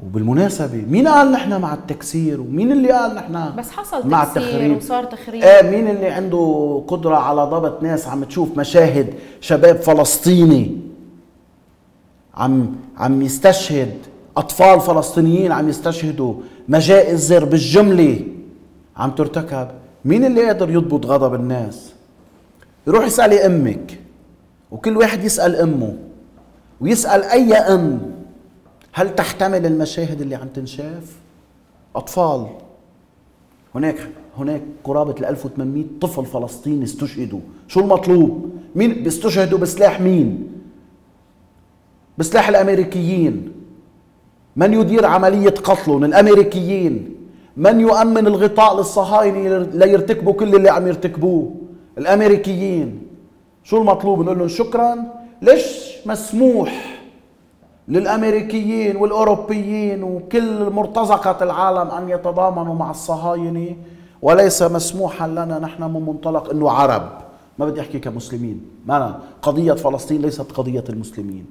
وبالمناسبة مين قال نحن مع التكسير؟ ومين اللي قال نحن بس حصل مع التخريب وصار تخريب؟ آه مين اللي عنده قدرة على ضبط ناس عم تشوف مشاهد شباب فلسطيني عم عم يستشهد، أطفال فلسطينيين عم يستشهدوا مجازر بالجملة عم ترتكب؟ مين اللي قادر يضبط غضب الناس؟ روح اسألي أمك، وكل واحد يسأل أمه ويسأل أي أم، هل تحتمل المشاهد اللي عم تنشاف؟ أطفال، هناك هناك قرابة ال ألف وثمانمئة طفل فلسطيني استشهدوا. شو المطلوب؟ مين بيستشهدوا؟ بسلاح مين؟ بسلاح الأمريكيين. من يدير عملية قتلهم؟ الأمريكيين. من يؤمن الغطاء للصهاينة ليرتكبوا كل اللي عم يرتكبوه؟ الأمريكيين. شو المطلوب؟ نقول لهم شكرا؟ ليش مسموح للأمريكيين والأوروبيين وكل مرتزقة العالم أن يتضامنوا مع الصهاينة وليس مسموحا لنا نحن من منطلق أنه عرب؟ ما بدي أحكي كمسلمين، ما أنا قضية فلسطين ليست قضية المسلمين،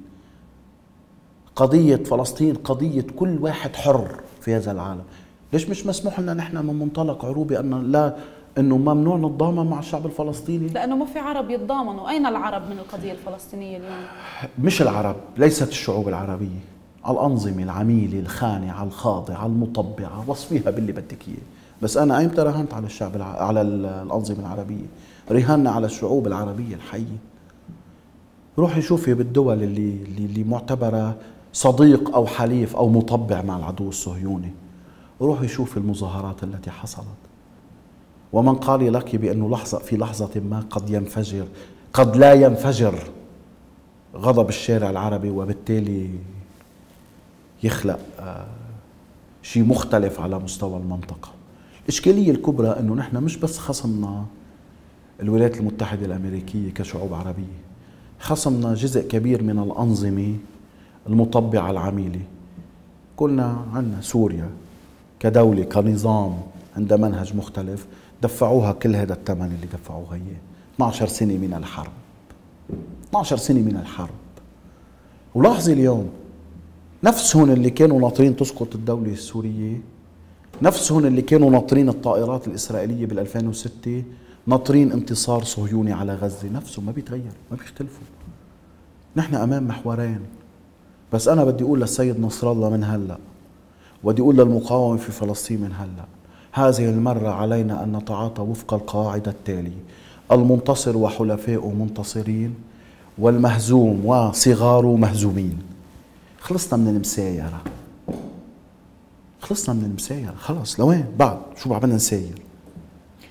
قضية فلسطين قضية كل واحد حر في هذا العالم. ليش مش مسموح لنا نحن من منطلق عروبي أن لا أنه ممنوع نتضامن مع الشعب الفلسطيني؟ لأنه ما في عرب يتضامنوا. أين العرب من القضية الفلسطينية اليوم؟ مش العرب، ليست الشعوب العربية، الأنظمة العميلة الخانعة الخاضعة المطبعة، وصفيها باللي بدك إياه. بس أنا أيمتى رهنت على الشعب الع... على الأنظمة العربية؟ رهنا على الشعوب العربية الحية. روحي شوفي بالدول اللي اللي معتبرة صديق أو حليف أو مطبع مع العدو الصهيوني، روحي شوفي المظاهرات التي حصلت. ومن قال لك بأنه لحظة في لحظة ما قد ينفجر، قد لا ينفجر غضب الشارع العربي وبالتالي يخلق شيء مختلف على مستوى المنطقة. الإشكالية الكبرى أنه نحن مش بس خصمنا الولايات المتحدة الأمريكية كشعوب عربية، خصمنا جزء كبير من الأنظمة المطبعة العميلة. كلنا عندنا سوريا كدولة كنظام عندها منهج مختلف، دفعوها كل هذا الثمن اللي دفعوها اياه، اثنعش سنة من الحرب، اثنعش سنة من الحرب. ولاحظي اليوم نفسهم اللي كانوا ناطرين تسقط الدولة السورية، نفسهم اللي كانوا ناطرين الطائرات الإسرائيلية بال ألفين وستة، ناطرين انتصار صهيوني على غزة، نفسهم ما بيتغير، ما بيختلفوا. نحن أمام محورين، بس أنا بدي أقول للسيد نصر الله من هلأ، ودي أقول للمقاومة في فلسطين من هلأ، هذه المرة علينا أن نتعاطى وفق القاعدة التالية: المنتصر وحلفائه منتصرين، والمهزوم وصغاره مهزومين. خلصنا من المسايرة، خلصنا من المسايرة، خلص لوين بعد؟ شو بدنا نساير؟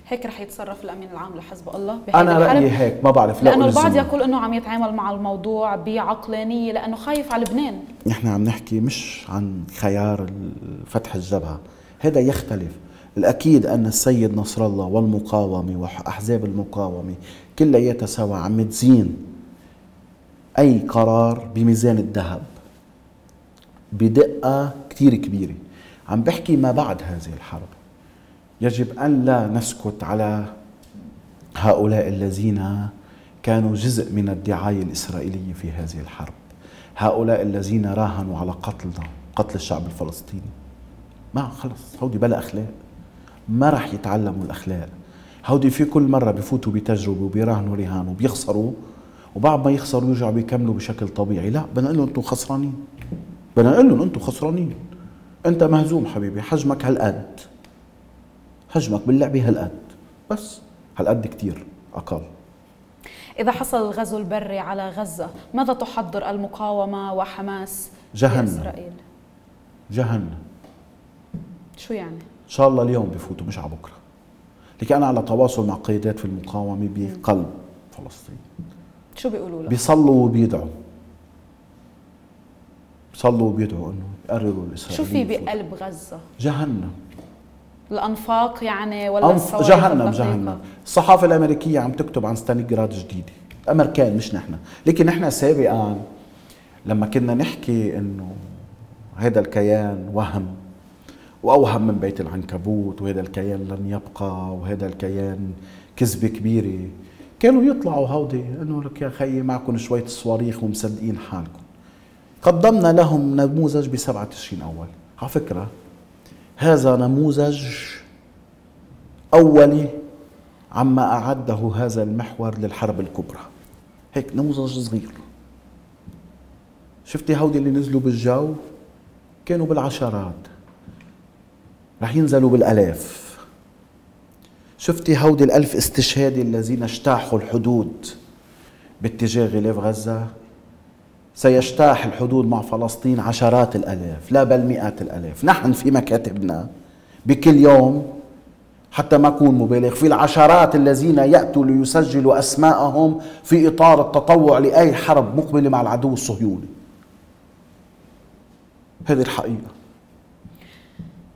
هيك رح يتصرف الأمين العام لحزب الله بهذه الحرب؟ أنا رأيي هيك، ما بعرف، لأنه البعض يقول أنه عم يتعامل مع الموضوع بعقلانية لأنه خايف على لبنان. نحن عم نحكي مش عن خيار فتح الجبهة، هذا يختلف. الأكيد أن السيد نصر الله والمقاومة وأحزاب المقاومة كلياتها سوا عم تزين أي قرار بميزان الذهب بدقة كتير كبيرة. عم بحكي ما بعد هذه الحرب، يجب أن لا نسكت على هؤلاء الذين كانوا جزء من الدعاية الإسرائيلية في هذه الحرب، هؤلاء الذين راهنوا على قتلنا، قتل الشعب الفلسطيني. ما خلص، هودي بلا أخلاق، ما رح يتعلموا الأخلاق. هودي في كل مرة بفوتوا بتجربة وبيراهنوا رهان وبيخسروا، وبعد ما يخسروا يرجعوا بيكملوا بشكل طبيعي. لا، بدنا نقول لهم أنتم خسرانين، بدنا نقول لهم أنتم خسرانين، أنت مهزوم حبيبي، حجمك هالقد، حجمك باللعبة هالقد، بس هالقد كتير أقل. إذا حصل الغزو البري على غزة ماذا تحضر المقاومة وحماس جهنم في إسرائيل؟ جهنم. شو يعني؟ إن شاء الله اليوم بفوتوا مش على بكرة. لكن أنا على تواصل مع قيادات في المقاومة بقلب فلسطين. شو بيقولوا لك؟ بيصلوا وبيدعوا. بيصلوا وبيدعوا إنه يقرروا الإسرائيليين. شو في بقلب غزة؟ جهنم. الأنفاق يعني ولا أنف... جهنم جهنم. الصحافة الأمريكية عم تكتب عن ستالينغراد جديدة. الأمريكان مش نحن، لكن نحن سابقا لما كنا نحكي إنه هذا الكيان وهم وأوهم من بيت العنكبوت وهذا الكيان لن يبقى وهذا الكيان كذبة كبيرة، كانوا يطلعوا هودي انه لك يا خيي معكم شوية صواريخ ومصدقين حالكم. قدمنا لهم نموذج بسبعة تشرين أول. على فكرة هذا نموذج أولي عما أعده هذا المحور للحرب الكبرى، هيك نموذج صغير. شفتي هودي اللي نزلوا بالجو كانوا بالعشرات، رح ينزلوا بالآلاف. شفتي هودي الألف استشهادي الذين اجتاحوا الحدود باتجاه غلاف غزة، سيجتاح الحدود مع فلسطين عشرات الآلاف، لا بل مئات الآلاف. نحن في مكاتبنا بكل يوم، حتى ما أكون مبالغ، في العشرات الذين يأتوا ليسجلوا أسماءهم في إطار التطوع لأي حرب مقبلة مع العدو الصهيوني. هذه الحقيقة.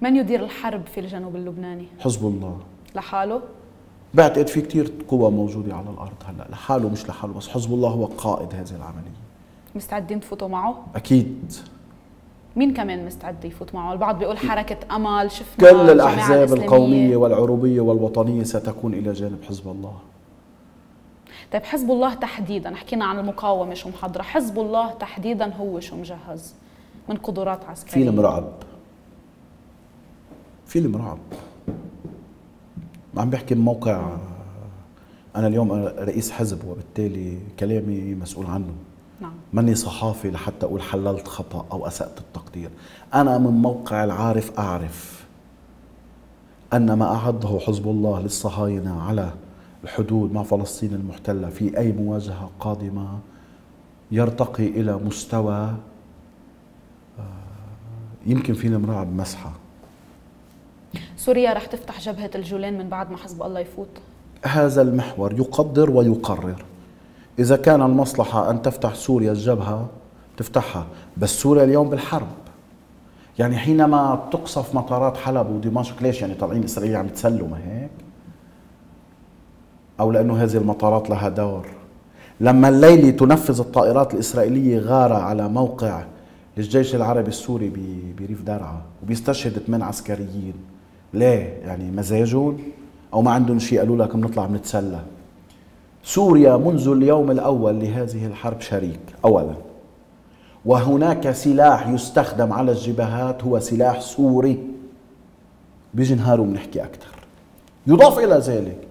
من يدير الحرب في الجنوب اللبناني؟ حزب الله لحاله؟ بعتقد في كثير قوى موجودة على الأرض هلا، لحاله مش لحاله، بس حزب الله هو قائد هذه العملية. مستعدين تفوتوا معه؟ أكيد. مين كمان مستعد يفوت معه؟ البعض بيقول حركة أمل، شفنا كل الأحزاب القومية والعروبية والوطنية ستكون إلى جانب حزب الله. طيب حزب الله تحديدا، حكينا عن المقاومة شو محضرة، حزب الله تحديدا هو شو مجهز من قدرات عسكرية؟ فيلم رعب. فيلم رعب. عم بحكي من موقع أنا اليوم رئيس حزب، وبالتالي كلامي مسؤول عنه. نعم. ماني صحافي لحتى أقول حللت خطأ أو أسأت التقدير. أنا من موقع العارف أعرف أن ما أعده حزب الله للصهاينة على الحدود مع فلسطين المحتلة في أي مواجهة قادمة يرتقي إلى مستوى يمكن فينا نراعي بمسحة. سوريا رح تفتح جبهة الجولان من بعد ما حزب الله يفوت؟ هذا المحور يقدر ويقرر. إذا كان المصلحة أن تفتح سوريا الجبهة تفتحها، بس سوريا اليوم بالحرب. يعني حينما تقصف مطارات حلب ودمشق، ليش يعني طالعين إسرائيل عم تسلوا ما هيك؟ أو لأنه هذه المطارات لها دور. لما الليلة تنفذ الطائرات الإسرائيلية غارة على موقع للجيش العربي السوري بريف درعا وبيستشهد ثمان عسكريين، ليه؟ يعني مزاجون أو ما عندهم شيء قالوا لك بنطلع بنتسلى؟ سوريا منذ اليوم الأول لهذه الحرب شريك أولا، وهناك سلاح يستخدم على الجبهات هو سلاح سوري. بيجي نهار وبنحكي أكثر. يضاف إلى ذلك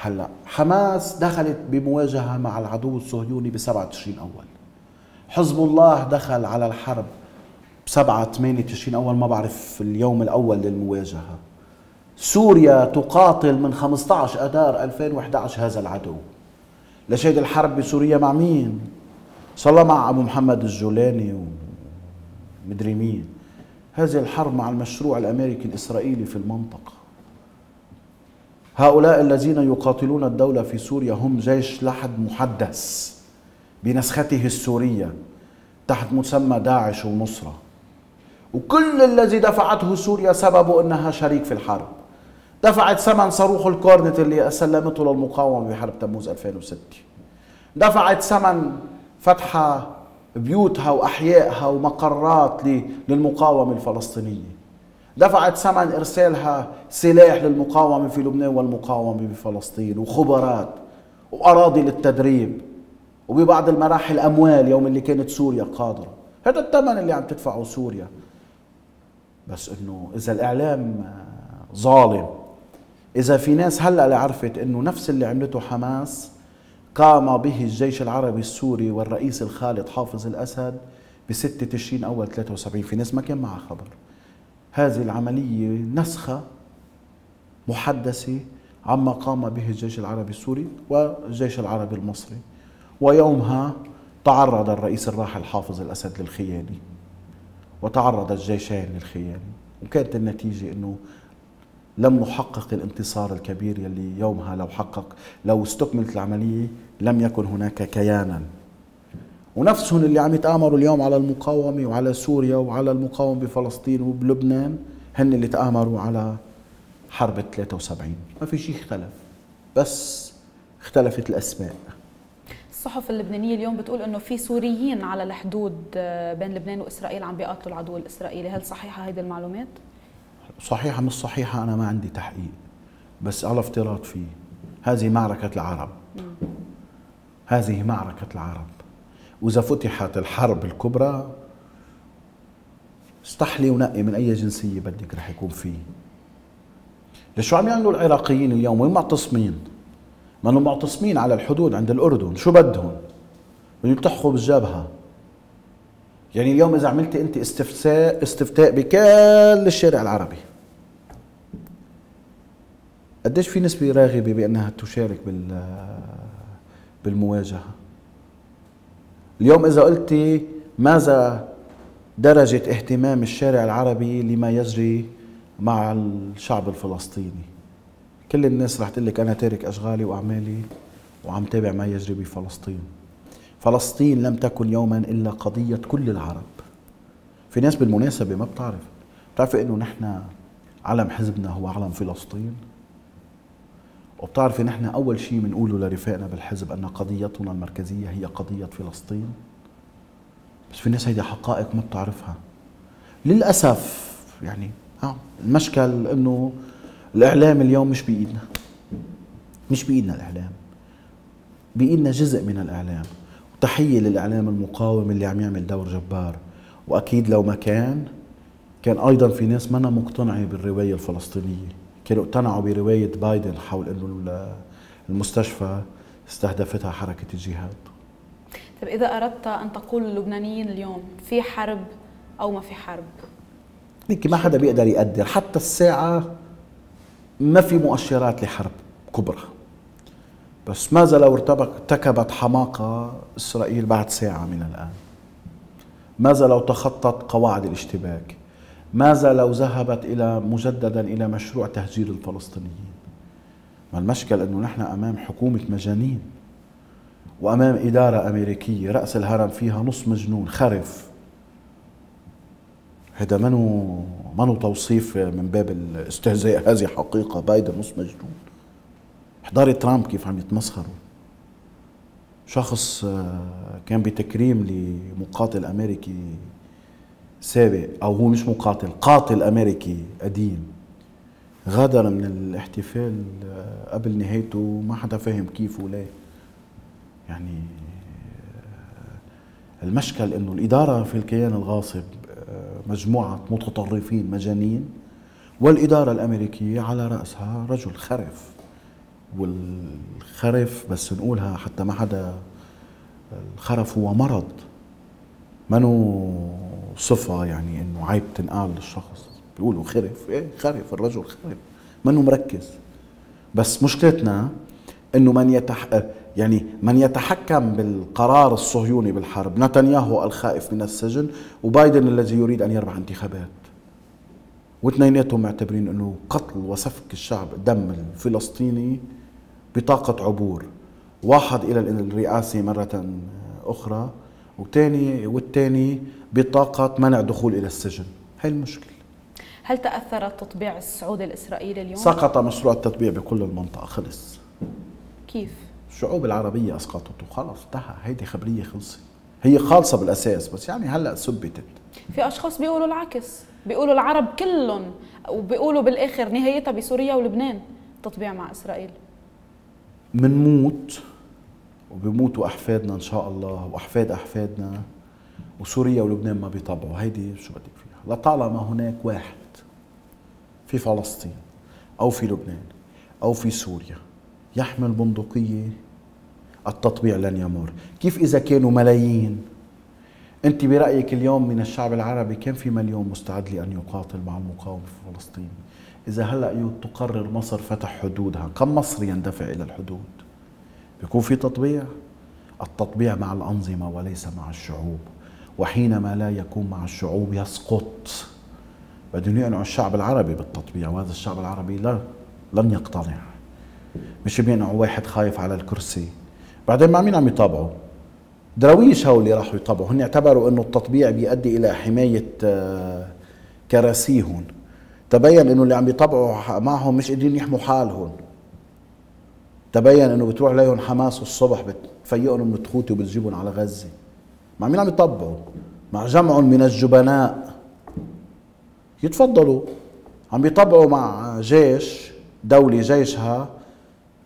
هلا حماس دخلت بمواجهة مع العدو الصهيوني بسبعة تشرين أول، حزب الله دخل على الحرب بسبعة ثمانية تشرين أول، ما بعرف اليوم الأول للمواجهة. سوريا تقاتل من خمسة عشر آذار ألفين وإحدى عشر هذا العدو. لشهد الحرب بسوريا مع مين؟ صلى مع أبو محمد الجولاني ومدري مين. هذه الحرب مع المشروع الأمريكي الإسرائيلي في المنطقة. هؤلاء الذين يقاتلون الدولة في سوريا هم جيش لحد محدث بنسخته السورية تحت مسمى داعش والنصرة، وكل الذي دفعته سوريا سببه أنها شريك في الحرب. دفعت ثمن صاروخ الكورنت اللي سلمته للمقاومة بحرب تموز ألفين وستة، دفعت ثمن فتح بيوتها وأحيائها ومقرات للمقاومة الفلسطينية، دفعت ثمن إرسالها سلاح للمقاومة في لبنان والمقاومة بفلسطين وخبرات وأراضي للتدريب وببعض المراحل أموال يوم اللي كانت سوريا قادرة. هذا الثمن اللي عم تدفعه سوريا. بس إنه إذا الإعلام ظالم، إذا في ناس هلأ اللي عرفت إنه نفس اللي عملته حماس قام به الجيش العربي السوري والرئيس الخالد حافظ الأسد بستة تشرين أول ثلاثة وسبعين، في ناس ما كان معها خبر. هذه العملية نسخة محدثة عما قام به الجيش العربي السوري والجيش العربي المصري. ويومها تعرض الرئيس الراحل حافظ الأسد للخيانة، وتعرض الجيشان للخيانة، وكانت النتيجة أنه لم نحقق الانتصار الكبير يلي يومها لو حقق لو استكملت العملية لم يكن هناك كيانا. ونفسهم اللي عم يتآمروا اليوم على المقاومة وعلى سوريا وعلى المقاومة بفلسطين وبلبنان هن اللي تآمروا على حرب ثلاثة وسبعين. ما في شيء اختلف، بس اختلفت الأسماء. الصحف اللبنانية اليوم بتقول انه في سوريين على الحدود بين لبنان واسرائيل عم بيقاتلوا العدو الاسرائيلي، هل صحيحة هيدي المعلومات؟ صحيحة مش صحيحة انا ما عندي تحقيق، بس على افتراض فيه. هذه معركة العرب. م. هذه معركة العرب، واذا فتحت الحرب الكبرى استحلي ونقي من اي جنسية بدك رح يكون فيه. لشو عم يعملوا العراقيين اليوم؟ وين معتصمين؟ ما انهم معتصمين على الحدود عند الاردن، شو بدهم؟ بدهم يلتحقوا بالجبهه. يعني اليوم اذا عملت انت استفتاء استفتاء بكل الشارع العربي، قديش في نسبه راغبه بانها تشارك بال بالمواجهه؟ اليوم اذا قلتي ماذا درجه اهتمام الشارع العربي لما يجري مع الشعب الفلسطيني، كل الناس رح تقول لك أنا تارك أشغالي وأعمالي وعم تابع ما يجري بفلسطين. فلسطين لم تكن يوما إلا قضية كل العرب. في ناس بالمناسبة ما بتعرف، بتعرفي إنه نحن علم حزبنا هو علم فلسطين، وبتعرفي نحن أول شيء بنقوله لرفاقنا بالحزب أن قضيتنا المركزية هي قضية فلسطين. بس في ناس هيدي حقائق ما بتعرفها للأسف. يعني آه المشكل إنه الإعلام اليوم مش بإيدنا، مش بإيدنا الإعلام، بإيدنا جزء من الإعلام. وتحية للإعلام المقاوم اللي عم يعمل دور جبار، وأكيد لو ما كان كان أيضا في ناس منا مقتنعة بالرواية الفلسطينية، كانوا اقتنعوا برواية بايدن حول إنه المستشفى استهدفتها حركة الجهاد. طيب إذا أردت أن تقول للبنانيين اليوم في حرب أو ما في حرب؟ ليكي ما حدا بيقدر يقدر، حتى الساعة ما في مؤشرات لحرب كبرى. بس ماذا لو ارتكبت حماقة إسرائيل بعد ساعة من الآن؟ ماذا لو تخطت قواعد الاشتباك؟ ماذا لو ذهبت إلى مجددا إلى مشروع تهجير الفلسطينيين؟ ما المشكل أنه نحن أمام حكومة مجانين، وأمام إدارة أمريكية رأس الهرم فيها نص مجنون خرف. هذا منو منو توصيف من باب الاستهزاء، هذه حقيقة. بايدن نص مجنون. احضري ترامب كيف عم يتمسخروا. شخص كان بتكريم لمقاتل أمريكي سابق، أو هو مش مقاتل، قاتل أمريكي قديم، غادر من الاحتفال قبل نهايته ما حدا فاهم كيف ولا. يعني المشكل إنه الإدارة في الكيان الغاصب مجموعة متطرفين مجانين، والإدارة الأمريكية على رأسها رجل خرف. والخرف بس نقولها حتى ما حدا، الخرف هو مرض، منو صفة يعني إنه عيب تنقال للشخص. بيقولوا خرف، إيه خرف، الرجل خرف، منو مركز. بس مشكلتنا إنه من يتح يعني من يتحكم بالقرار الصهيوني بالحرب، نتنياهو الخائف من السجن، وبايدن الذي يريد أن يربح انتخابات، واثنيناتهم معتبرين أنه قتل وسفك الشعب الدم الفلسطيني بطاقة عبور، واحد إلى الرئاسة مرة أخرى، والثاني والثاني بطاقة منع دخول إلى السجن. هاي المشكلة. هل تأثر التطبيع السعودي الإسرائيلي اليوم؟ سقط مشروع التطبيع بكل المنطقة، خلص. كيف؟ الشعوب العربية أسقطته، خلص انتهى، هيدي خبرية خلصت، هي خالصة بالأساس، بس يعني هلأ ثبتت. في أشخاص بيقولوا العكس، بيقولوا العرب كلهم، وبيقولوا بالآخر نهايتها بسوريا ولبنان تطبيع مع إسرائيل. منموت وبيموتوا أحفادنا إن شاء الله وأحفاد أحفادنا، وسوريا ولبنان ما بيطبعوا، هيدي شو بدك فيها؟ لطالما هناك واحد في فلسطين أو في لبنان أو في سوريا يحمل بندقية التطبيع لن يمر. كيف إذا كانوا ملايين أنت برأيك اليوم من الشعب العربي كم في مليون مستعد لأن يقاتل مع المقاومة في فلسطين؟ إذا هلأ تقرر مصر فتح حدودها، كم مصري يندفع إلى الحدود؟ بيكون في تطبيع، التطبيع مع الأنظمة وليس مع الشعوب، وحينما لا يكون مع الشعوب يسقط. بدهم يقنعوا الشعب العربي بالتطبيع، وهذا الشعب العربي لا لن يقتنع. مش بيقنعوا واحد خايف على الكرسي، بعدين مع مين عم يطابعوا؟ درويش هولي راحوا يطبعوا، هن اعتبروا انه التطبيع بيؤدي الى حمايه كراسيهم. تبين انه اللي عم يطبعوا معهم مش قادرين يحموا حالهم. تبين انه بتروح لهم حماس الصبح بتفيقهم من التخوت وبتجيبهم على غزه. مع مين عم يطبعوا؟ مع جمع من الجبناء. يتفضلوا، عم يطبعوا مع جيش دولي جيشها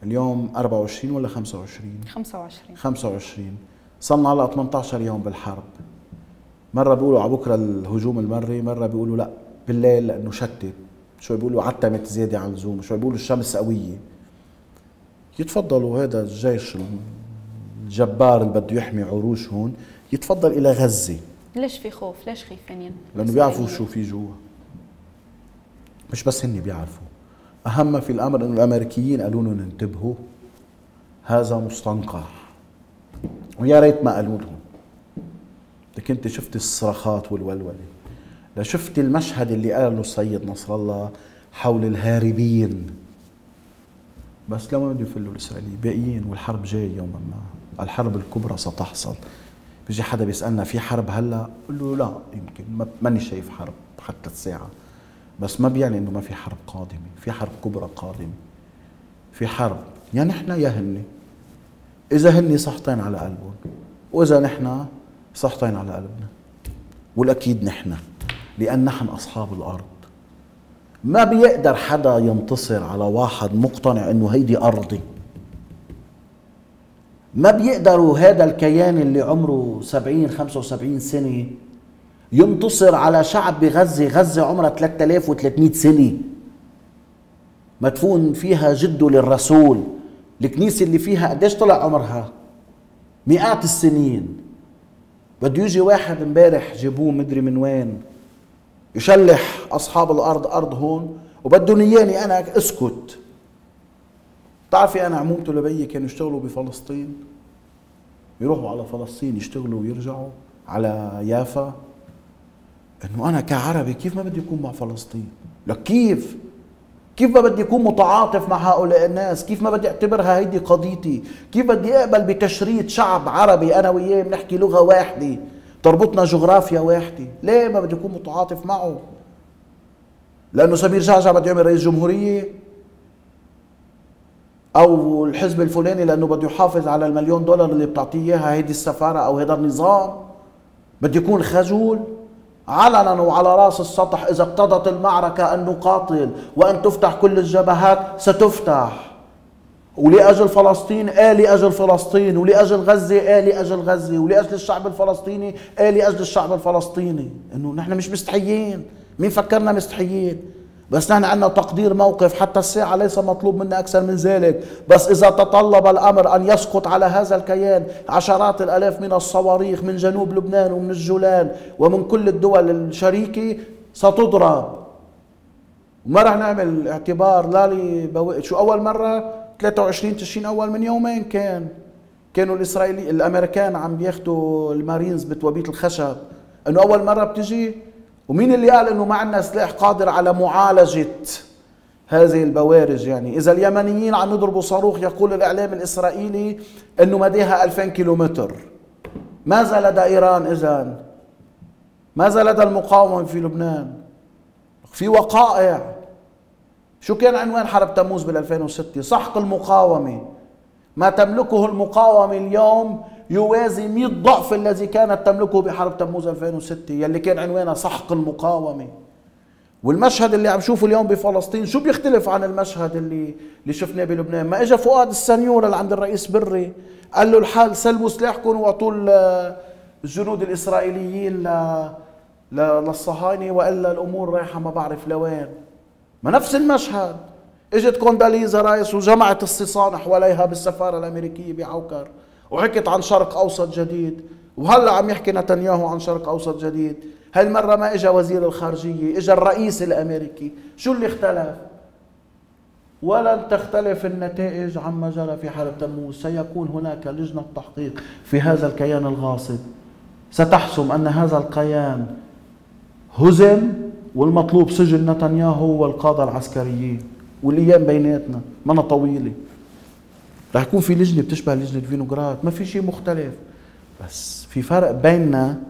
اليوم أربعة وعشرين ولا خمسة وعشرين؟ خمسة وعشرين خمسة وعشرين صلنا هلا ثمانية عشر يوم بالحرب. مرة بيقولوا على بكره الهجوم المري، مرة بيقولوا لا بالليل لأنه شتت، شوي بيقولوا عتمت زيادة عن اللزوم، شوي بيقولوا الشمس قوية. يتفضلوا هذا الجيش الجبار اللي بده يحمي عروشهم يتفضل إلى غزة. ليش في خوف؟ ليش خيفانين؟ لأنه بيعرفوا شو في جوا. مش بس هن بيعرفوا، أهم ما في الأمر إنه الأمريكيين قالوا لهم انتبهوا هذا مستنقع. ويا ريت ما قالوا لهم. لك أنت شفت الصراخات والولولة، لا شفت المشهد اللي قاله السيد نصر الله حول الهاربين. بس لما بده يفلوا الإسرائيليين باقيين والحرب جاي يوما ما، الحرب الكبرى ستحصل. بيجي حدا بيسألنا في حرب هلا؟ بقول له لا يمكن، ماني شايف حرب حتى الساعة. بس ما بيعني انه ما في حرب قادمه، في حرب كبرى قادمه. في حرب يا نحن يا هن. اذا هن صحتين على قلبهم واذا نحن صحتين على قلبنا. والاكيد نحن، لان نحن اصحاب الارض. ما بيقدر حدا ينتصر على واحد مقتنع انه هيدي ارضي. ما بيقدروا هذا الكيان اللي عمره سبعين خمسة وسبعين سنه ينتصر على شعب بغزة، غزة عمرها ثلاثة آلاف وثلاثمئة سنة مدفون فيها جده للرسول. الكنيسة اللي فيها قديش طلع عمرها؟ مئات السنين. بده يجي واحد امبارح جيبوه مدري من وين يشلح أصحاب الأرض أرضهم وبدهم إياني أنا أسكت. بتعرفي أنا عمومته لبيي كانوا يشتغلوا بفلسطين، يروحوا على فلسطين يشتغلوا ويرجعوا على يافا. انه انا كعربي كيف ما بدي اكون مع فلسطين؟ لك كيف؟ كيف ما بدي اكون متعاطف مع هؤلاء الناس؟ كيف ما بدي اعتبرها هيدي قضيتي؟ كيف بدي اقبل بتشريد شعب عربي انا وياه بنحكي لغه واحده، تربطنا جغرافيا واحده؟ ليه ما بدي اكون متعاطف معه؟ لانه سمير جعجع بده يعمل رئيس جمهوريه؟ او الحزب الفلاني لانه بده يحافظ على المليون دولار اللي بتعطيه اياها هيدي السفاره او هيدا النظام؟ بدي يكون خجول؟ علنا وعلى راس السطح إذا اقتضت المعركة أن نقاتل وأن تفتح كل الجبهات ستفتح، ولأجل فلسطين آه لأجل فلسطين، ولأجل غزة آه لأجل غزة، ولأجل الشعب الفلسطيني آه لأجل الشعب الفلسطيني. إنه نحن مش مستحيين، مين فكرنا مستحيين؟ بس نحن عندنا تقدير موقف حتى الساعة ليس مطلوب منا أكثر من ذلك. بس إذا تطلب الأمر أن يسقط على هذا الكيان عشرات الآلاف من الصواريخ من جنوب لبنان ومن الجولان ومن كل الدول الشريكة ستضرب. وما رح نعمل اعتبار لا لبو... شو أول مرة ثلاثة وعشرين تشرين أول من يومين كان كانوا الإسرائيلي الأمريكان عم بياخدوا المارينز بتوابيت الخشب. إنه أول مرة بتجي، ومين اللي قال انه ما عندنا سلاح قادر على معالجه هذه البوارج؟ يعني اذا اليمنيين عم يضربوا صاروخ يقول الاعلام الاسرائيلي انه مداها ألفين كيلومتر. ماذا لدى ايران اذا؟ ماذا لدى المقاومه في لبنان؟ في وقائع. شو كان عنوان حرب تموز بال ألفين وستة؟ سحق المقاومه. ما تملكه المقاومه اليوم يوازي مئة ضعف الذي كانت تملكه بحرب تموز ألفين وستة، يلي كان عنوانها سحق المقاومه. والمشهد اللي عم شوفه اليوم بفلسطين شو بيختلف عن المشهد اللي اللي شفناه بلبنان؟ ما اجى فؤاد السنيور اللي عند الرئيس بري قال له الحال سلموا سلاحكم واعطوا الجنود الاسرائيليين ل للصهاينه والا الامور رايحه ما بعرف لوين. ما نفس المشهد. اجت كونداليزا رايس وجمعت الصيصان حواليها بالسفاره الامريكيه بعوكر وحكت عن شرق أوسط جديد وهلا عم يحكي نتنياهو عن شرق اوسط جديد، هالمره ما اجى وزير الخارجيه، اجى الرئيس الامريكي، شو اللي اختلف؟ ولن تختلف النتائج عما جرى في حرب تموز، سيكون هناك لجنه تحقيق في هذا الكيان الغاصب، ستحسم ان هذا الكيان هزم والمطلوب سجن نتنياهو والقاده العسكريين، والايام بيناتنا منا طويله. رح يكون في لجنه بتشبه لجنه فينوغراد، ما في شيء مختلف، بس في فرق بيننا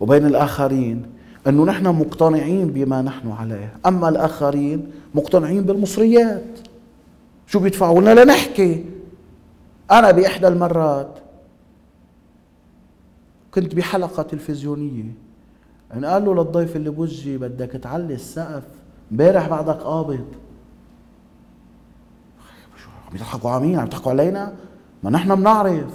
وبين الآخرين أنه نحن مقتنعين بما نحن عليه، أما الآخرين مقتنعين بالمصريات شو بيدفعوا لنا لنحكي. أنا بإحدى المرات كنت بحلقة تلفزيونية، أنا قال له للضيف اللي بوجهي بدك تعلي السقف، امبارح بعدك قابض. شو عم يضحكوا على مين؟ عم يضحكوا علينا؟ ما نحن بنعرف.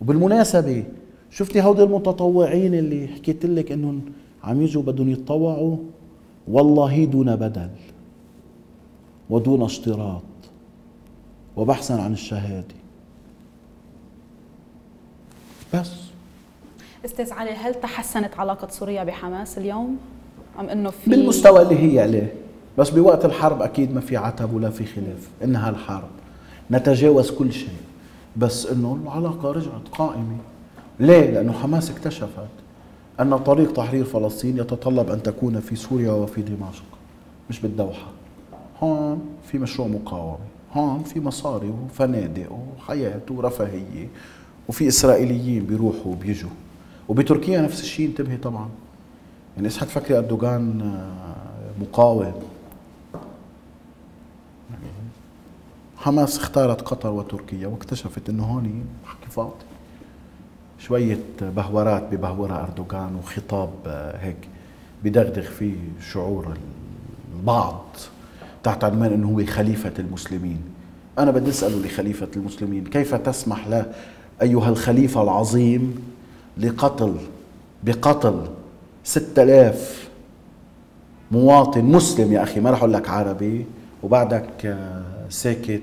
وبالمناسبة شفتي هودي المتطوعين اللي حكيت لك انهم عم يجوا بدهم يتطوعوا، والله دون بدل ودون اشتراط وبحثا عن الشهادة. بس استاذ علي، هل تحسنت علاقة سوريا بحماس اليوم ام انه في بالمستوى اللي هي عليه؟ بس بوقت الحرب اكيد ما في عتب ولا في خلاف، انها الحرب نتجاوز كل شيء، بس انه العلاقه رجعت قائمه. ليه؟ لانه حماس اكتشفت ان طريق تحرير فلسطين يتطلب ان تكون في سوريا وفي دمشق، مش بالدوحه. هون في مشروع مقاومه، هون في مصاري وفنادق وحياه ورفاهيه، وفي اسرائيليين بيروحوا وبيجوا، وبتركيا نفس الشيء انتبهي طبعا. يعني ايش حتفكري اردوغان مقاوم؟ حماس اختارت قطر وتركيا واكتشفت انه هون حكي فاضي، شوية بهورات ببهورها أردوغان وخطاب هيك بدغدغ فيه شعور البعض تحت عنوان انه هو خليفة المسلمين. أنا بدي أسأله لخليفة المسلمين، كيف تسمح له أيها الخليفة العظيم لقتل بقتل ستة آلاف مواطن مسلم؟ يا أخي ما رح أقول لك عربي، وبعدك ساكت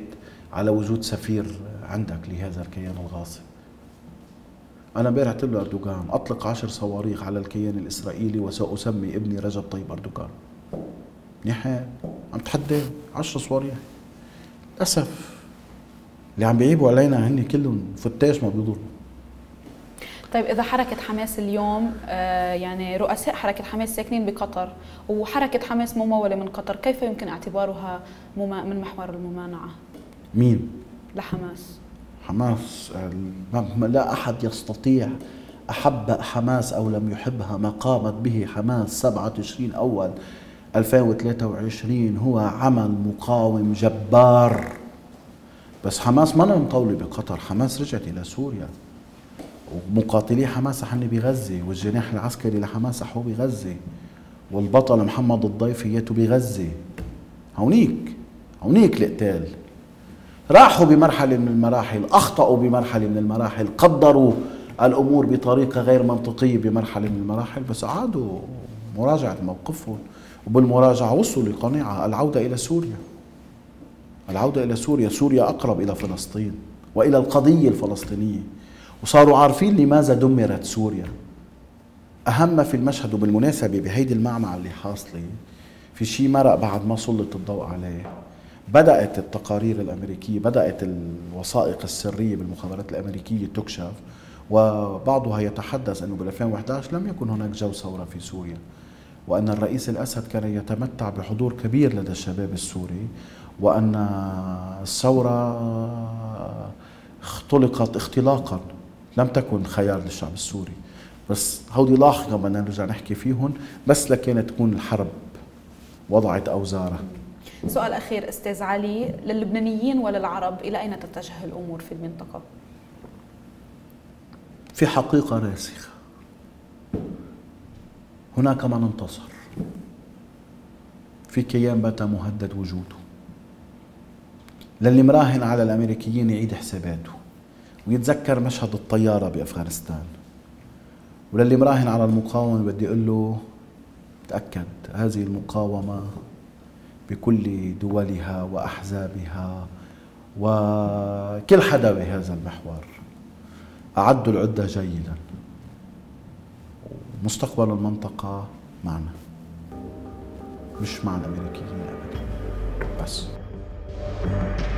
على وجود سفير عندك لهذا الكيان الغاصب. أنا امبارح قلت له أردوغان أطلق عشر صواريخ على الكيان الإسرائيلي وسأسمي ابني رجب طيب أردوغان. منيح عم تحدى عشر صواريخ. للأسف اللي عم بيعيبوا علينا هن كلهم فتاش ما بيضروا. طيب إذا حركة حماس اليوم آه يعني رؤساء حركة حماس ساكنين بقطر، وحركة حماس ممولة من قطر، كيف يمكن اعتبارها من محور الممانعة؟ مين؟ لحماس. حماس لا أحد يستطيع، أحب حماس أو لم يحبها، ما قامت به حماس سبعة وعشرين أول ألفين وثلاثة وعشرين هو عمل مقاوم جبار. بس حماس ما مطولة بقطر، حماس رجعت إلى سوريا، ومقاتلي حماس حن بغزة، والجناح العسكري لحماس حو بغزة، والبطل محمد الضيف هيته بغزة. هونيك هونيك القتال. راحوا بمرحلة من المراحل، أخطأوا بمرحلة من المراحل، قدروا الأمور بطريقة غير منطقية بمرحلة من المراحل، بس أعادوا مراجعة موقفهم، وبالمراجعة وصلوا لقناعة العودة إلى سوريا. العودة إلى سوريا، سوريا أقرب إلى فلسطين وإلى القضية الفلسطينية، وصاروا عارفين لماذا دمرت سوريا. أهم في المشهد، وبالمناسبة بهيدي المعمعة اللي حاصلة في شيء مرق بعد ما سلط الضوء عليه. بدأت التقارير الأمريكية، بدأت الوثائق السرية بالمخابرات الأمريكية تكشف، وبعضها يتحدث أنه بال ألفين وأحد عشر لم يكن هناك جو ثورة في سوريا، وأن الرئيس الأسد كان يتمتع بحضور كبير لدى الشباب السوري، وأن الثورة اختلقت اختلاقا لم تكن خيار للشعب السوري. بس هودي لاحقا بدنا نرجع نحكي فيهم، بس لكانت تكون الحرب وضعت أوزارها. سؤال أخير أستاذ علي، للبنانيين وللعرب إلى أين تتجه الأمور في المنطقة؟ في حقيقة راسخة، هناك من انتصر، في كيان بات مهدد وجوده. للي مراهن على الأمريكيين يعيد حساباته ويتذكر مشهد الطيارة بأفغانستان، وللي مراهن على المقاومة بدي أقول له تأكد، هذه المقاومة بكل دولها وأحزابها وكل حدا بهذا المحور أعدوا العدة جيدا، ومستقبل المنطقة معنا مش مع الأمريكيين أبدا. بس